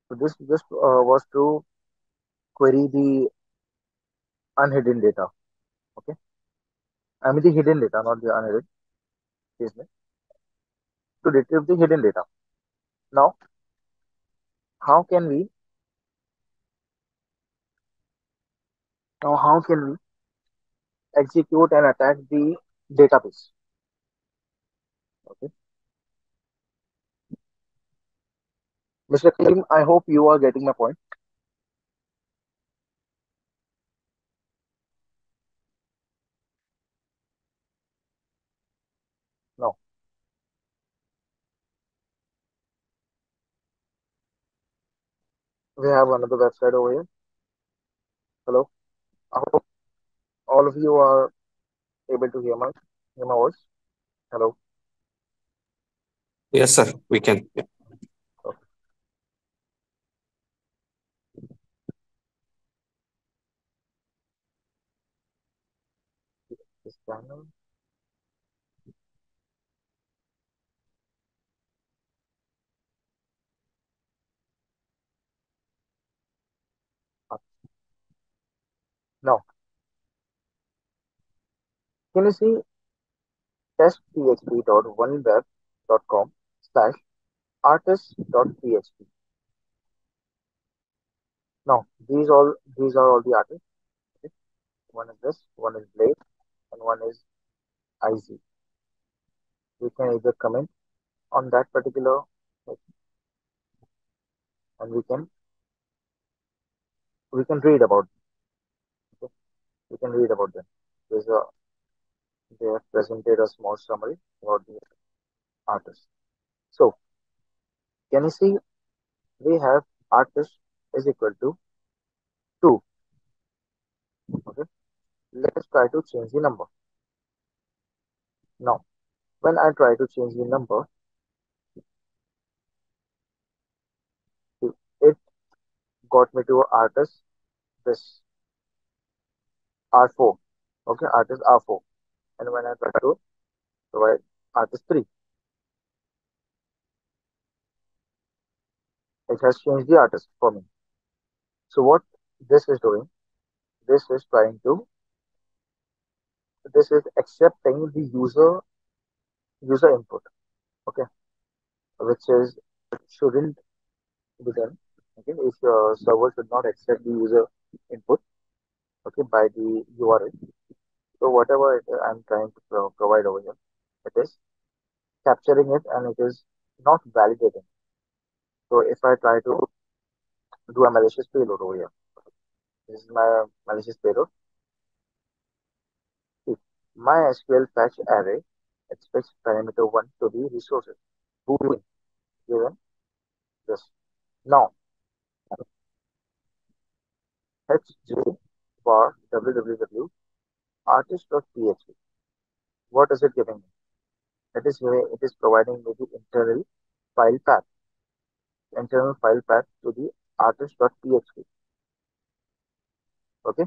So this this uh, was to query the unhidden data. Okay, I mean the hidden data, not the unhidden. Excuse me. To retrieve the hidden data. Now, how can we? Now, how can we execute and attack the database? Okay. Mister Kalim, I hope you are getting my point. No. We have another website over here. Hello. I hope all of you are able to hear my hear my voice? Hello. Yes, sir. We can. Yeah. Okay. This panel. Now, can you see test p h p dot oneweb dot com slash artists dot p h p? Now, these all these are all the artists. Okay. One is this, one is Blade, and one is I Z. You can either comment on that particular section, and we can we can read about it. You can read about them. There's a, they have presented a small summary about the artist. So, can you see we have artist is equal to two. Okay. Let us try to change the number. Now, when I try to change the number, it got me to artist this. R four, okay, artist R four, and when I try to provide artist three, it has changed the artist for me. So what this is doing, this is trying to, this is accepting the user user input, okay, which is shouldn't be done. Okay, if your server should not accept the user input. Okay, by the U R L. So whatever it, I'm trying to pro provide over here, it is capturing it and it is not validating. So if I try to do a malicious payload over here, this is my malicious payload. If my S Q L fetch array expects parameter one to be resources. Boom. Given this. Now, H J bar www artist dot p h p. What is it giving me? It is it is providing me the internal file path, internal file path to the artist dot p h p. Okay.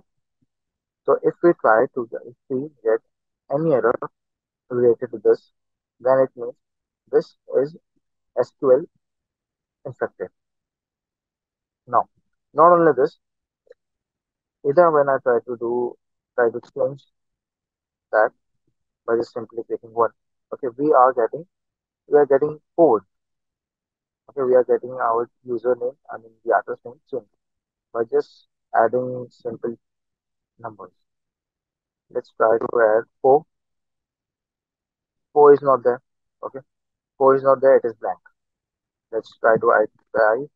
So if we try to if we get any error related to this, then it means this is S Q L infected. Now, not only this. Either when I try to do, try to change that by just simply clicking one. Okay, we are getting, we are getting code. Okay, we are getting our username, I mean the artist name changed by just adding simple numbers. Let's try to add four. Four is not there. Okay, four is not there. It is blank. Let's try to add five.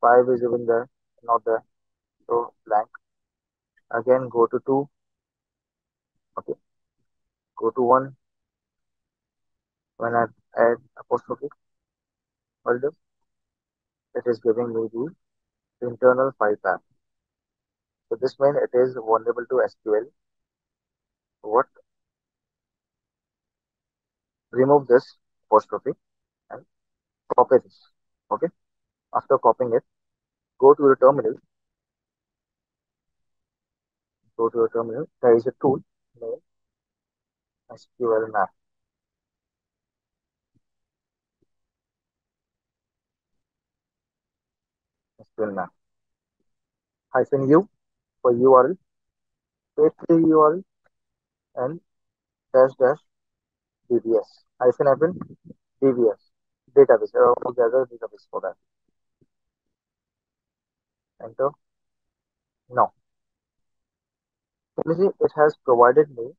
Five is even there, not there. So blank. Again, go to two. Okay. Go to one. When I add apostrophe, what is it? It is giving me the internal file path. So this means it is vulnerable to S Q L. What? Remove this apostrophe and copy this. Okay. After copying it, go to the terminal. Go to a terminal. There is a tool named SQLmap. SQLmap. Hyphen U for U R L. Paste the U R L and dash dash D B S. Hyphen hyphen D B S. Database. There are other database for that. Enter. Now. You see, it has provided me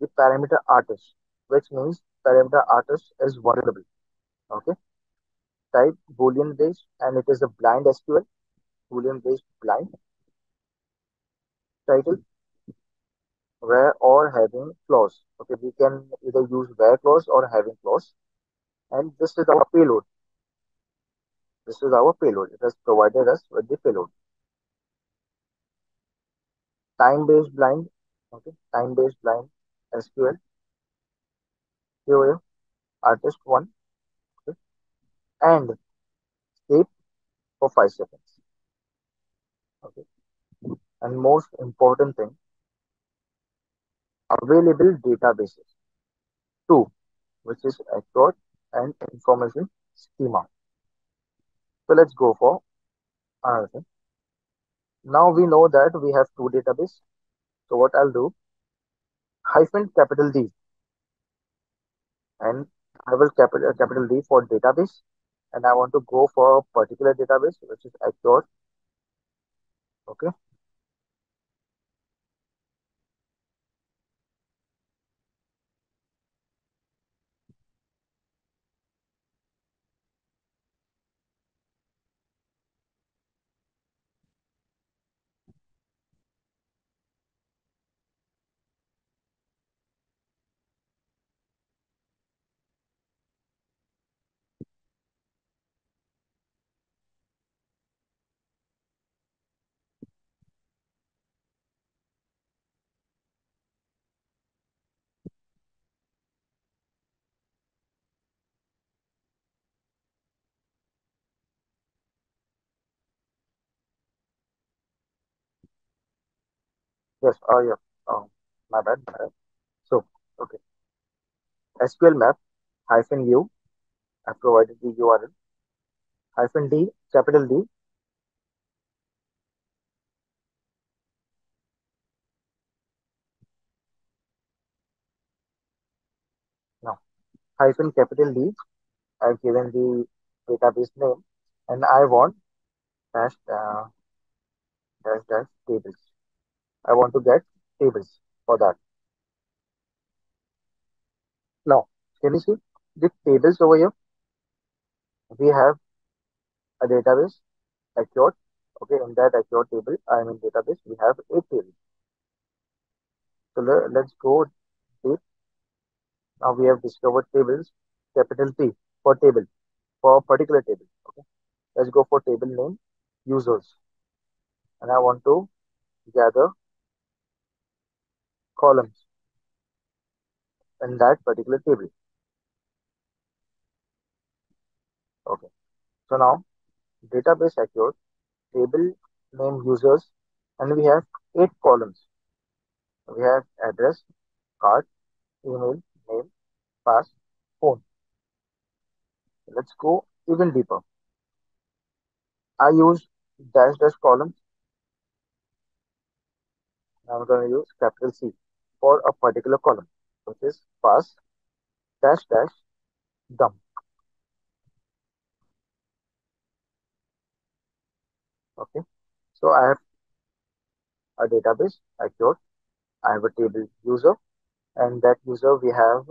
the parameter artist, which means parameter artist is vulnerable. Okay, type boolean based, and it is a blind S Q L, boolean based blind title where or having clause. Okay, we can either use where clause or having clause, and this is our payload. This is our payload. It has provided us with the payload. Time based blind Okay, time-based blind S Q L. Here we have artist one. Okay. And sleep for five seconds. Okay. And most important thing, available databases. Two, which is accurate and information schema. So let's go for another thing. Now we know that we have two databases. So what I'll do, hyphen capital D, and I will capital capital D for database, and I want to go for a particular database which is accurate. Okay. Yes, oh yeah, oh, my bad, my bad. So, okay. SQLmap hyphen U, I provided the U R L, hyphen D, capital D. No, hyphen capital D, I've given the database name, and I want dash, uh, dash, dash, tables. I want to get tables for that. Now, can you see the tables over here? We have a database, accurate. Okay, in that accurate table, I mean database, we have eight tables. So le let's go deep. Now we have discovered tables, capital T for table, for a particular table. Okay, let's go for table name, users. And I want to gather columns in that particular table. Okay, so now database accurate, table name users, and we have eight columns. We have address, card, email, name, pass, phone. Let's go even deeper. I use dash dash columns. I'm going to use capital C for a particular column, which is pass dash dash dump. Okay, so I have a database accurate. I have a table user, and that user we have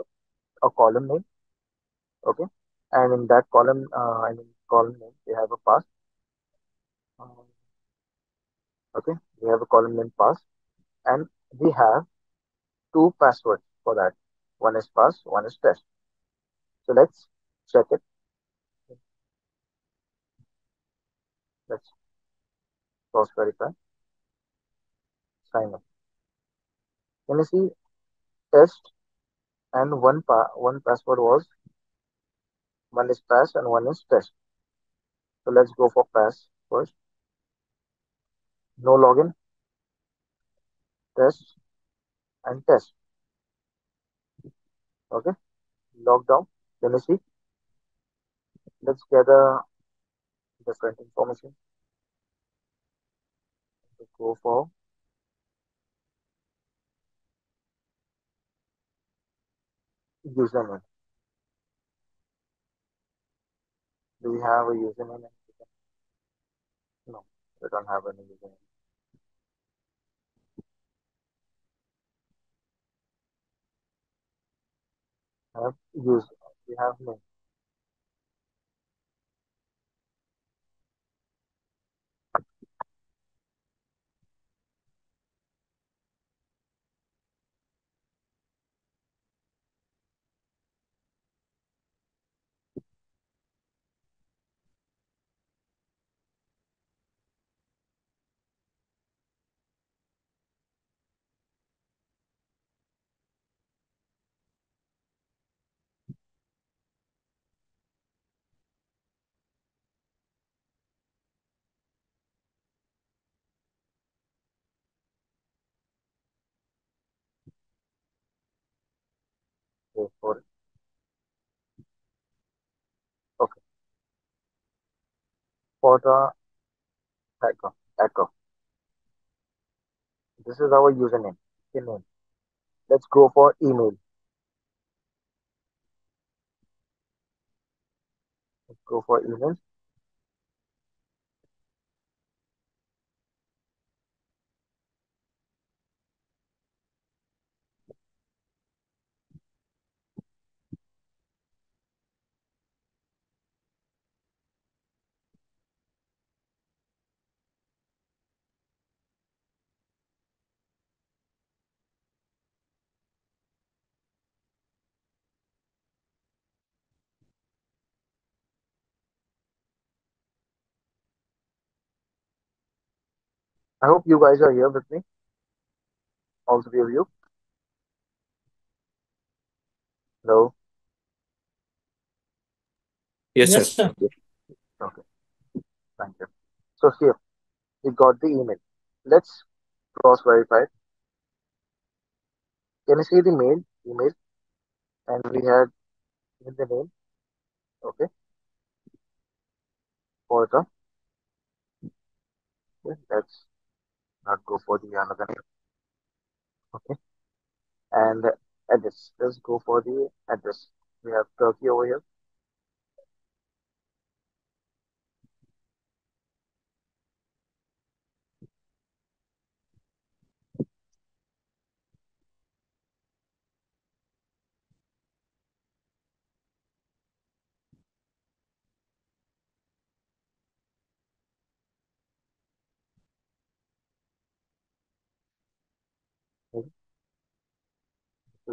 a column name. Okay, and in that column, uh, I mean column name, we have a pass. Um, okay, we have a column name pass. And we have two passwords for that. One is pass, one is test. So let's check it. Let's cross verify. Sign up. Can you see test and one pa one password was one is pass and one is test. So let's go for pass first. No login. Test and test. Okay, lockdown. Can you see? Let's gather different information. Let's go for username. Do we have a username? No, we don't have any username. Have used we have name. go for it. Okay. For the echo, echo. This is our username. Email. Let's go for email. Let's go for email. I hope you guys are here with me, all three of you. Hello? Yes, yes sir. sir. Okay, thank you. So here, we got the email. Let's cross-verify. Can you see the mail, email? And we had in the name, okay. For the, okay, that's not go for the another name. Okay. And address. Let's go for the address. We have Turkey over here. This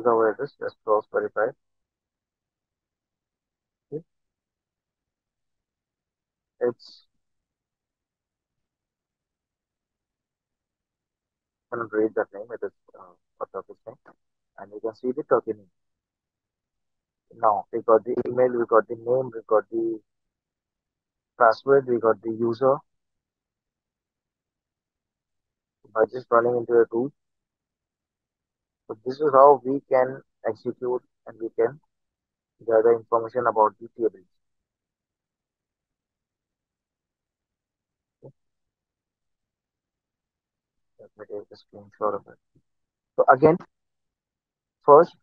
is our address. Let's cross verify. Okay. It's I cannot read that name. It is uh, a Turkish name, and you can see the Turkey name. Now we got the email, we got the name, we got the password, we got the user. By just running into a tool. So this is how we can execute and we can gather information about the tables. Okay. Let me take a screenshot of it. So again, first,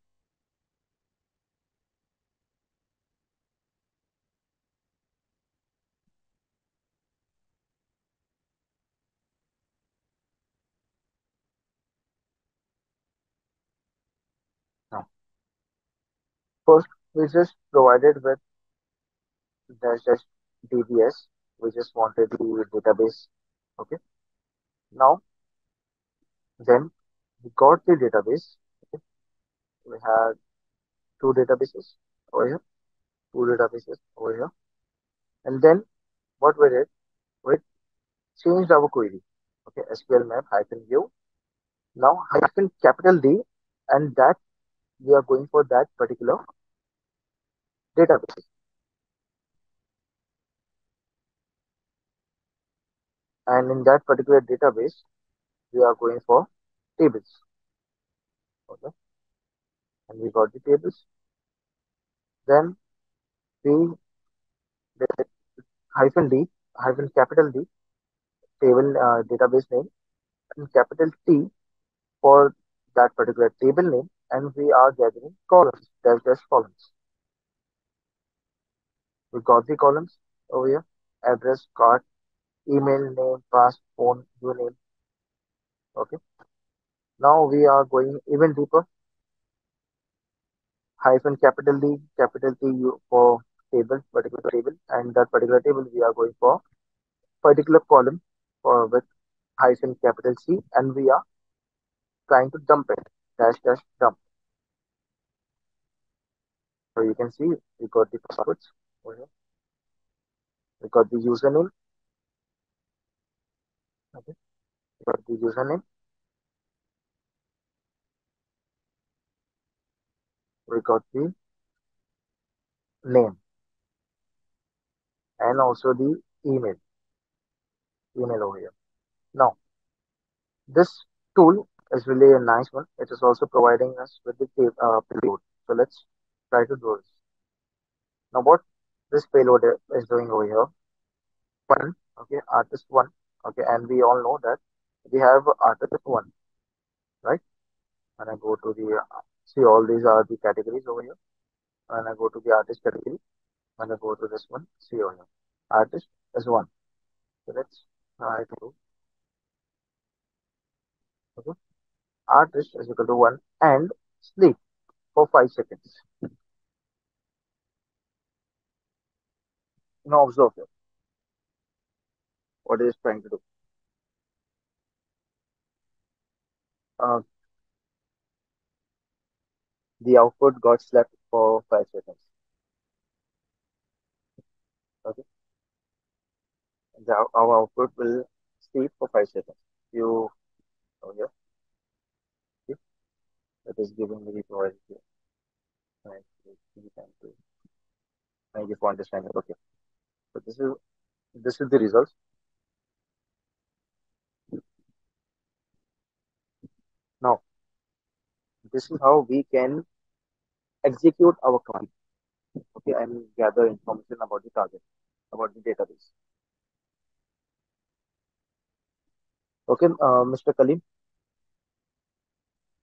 First, we just provided with dash dash D B S. We just wanted the database. Okay. Now, then we got the database. Okay. We had two databases over here, two databases over here, and then what we did, we changed our query. Okay, S Q L map hyphen view. Now hyphen capital D, and that we are going for that particular database. And in that particular database, we are going for tables. Okay. And we got the tables. Then we did hyphen D, hyphen capital D, table uh, database name, and capital T for that particular table name, and we are gathering columns, dash dash columns. We got the columns over here, address, card, email, name, past, phone, new name. Okay. Now we are going even deeper. Hyphen capital D, capital T for table, particular table, and that particular table we are going for particular column for with hyphen capital C, and we are trying to dump it. Dash dash dump. So you can see we got the passwords over here. We got the username. Okay. We got the username. We got the name. And also the email. Email over here. Now, this tool is really a nice one. It is also providing us with the uh, payload. So let's try to do this. Now what this payload is doing over here, one, okay, artist one, okay, and we all know that we have artist one, right? And I go to the, see all these are the categories over here, and I go to the artist category, and I go to this one, see over here, artist is one. So let's try to do, okay, artist is equal to one and sleep for five seconds. Now observe here. What it is trying to do. Uh, the output got slept for five seconds. Okay. The, our output will sleep for five seconds. You over here. Okay. That is giving me the priority here. Thank you for understanding. Okay. So this is this is the results. Now, this is how we can execute our command. Okay, and gather information about the target, about the database. Okay, uh, Mister Kalim.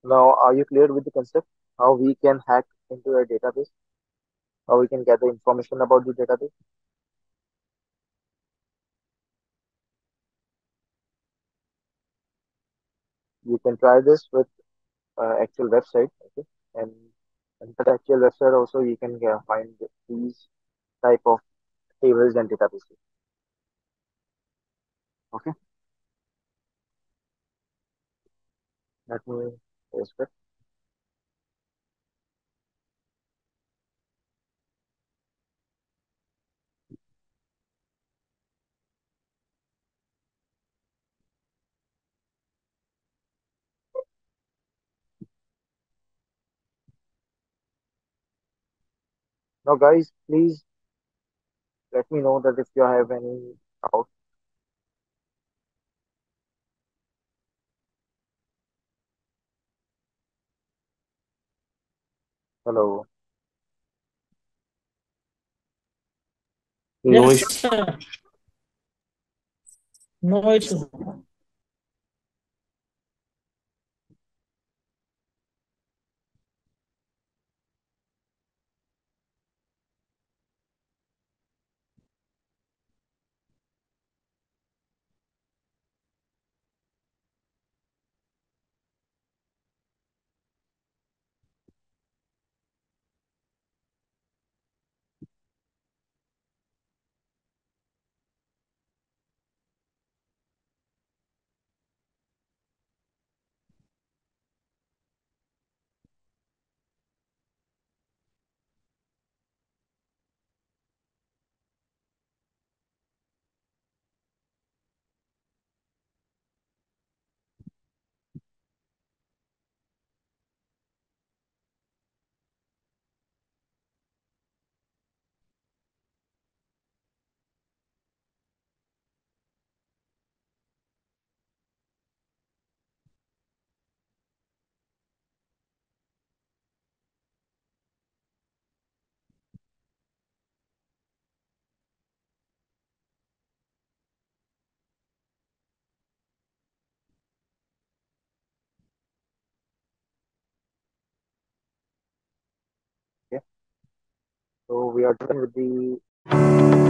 Now, are you clear with the concept? How we can hack into a database? How we can gather information about the database? You can try this with uh, actual website, okay? And in the actual website also you can uh, find these type of tables and databases. Okay. Let me paste it. Now, guys, please let me know that if you have any doubt. Hello. Yes, sir. No issue. So we are done with the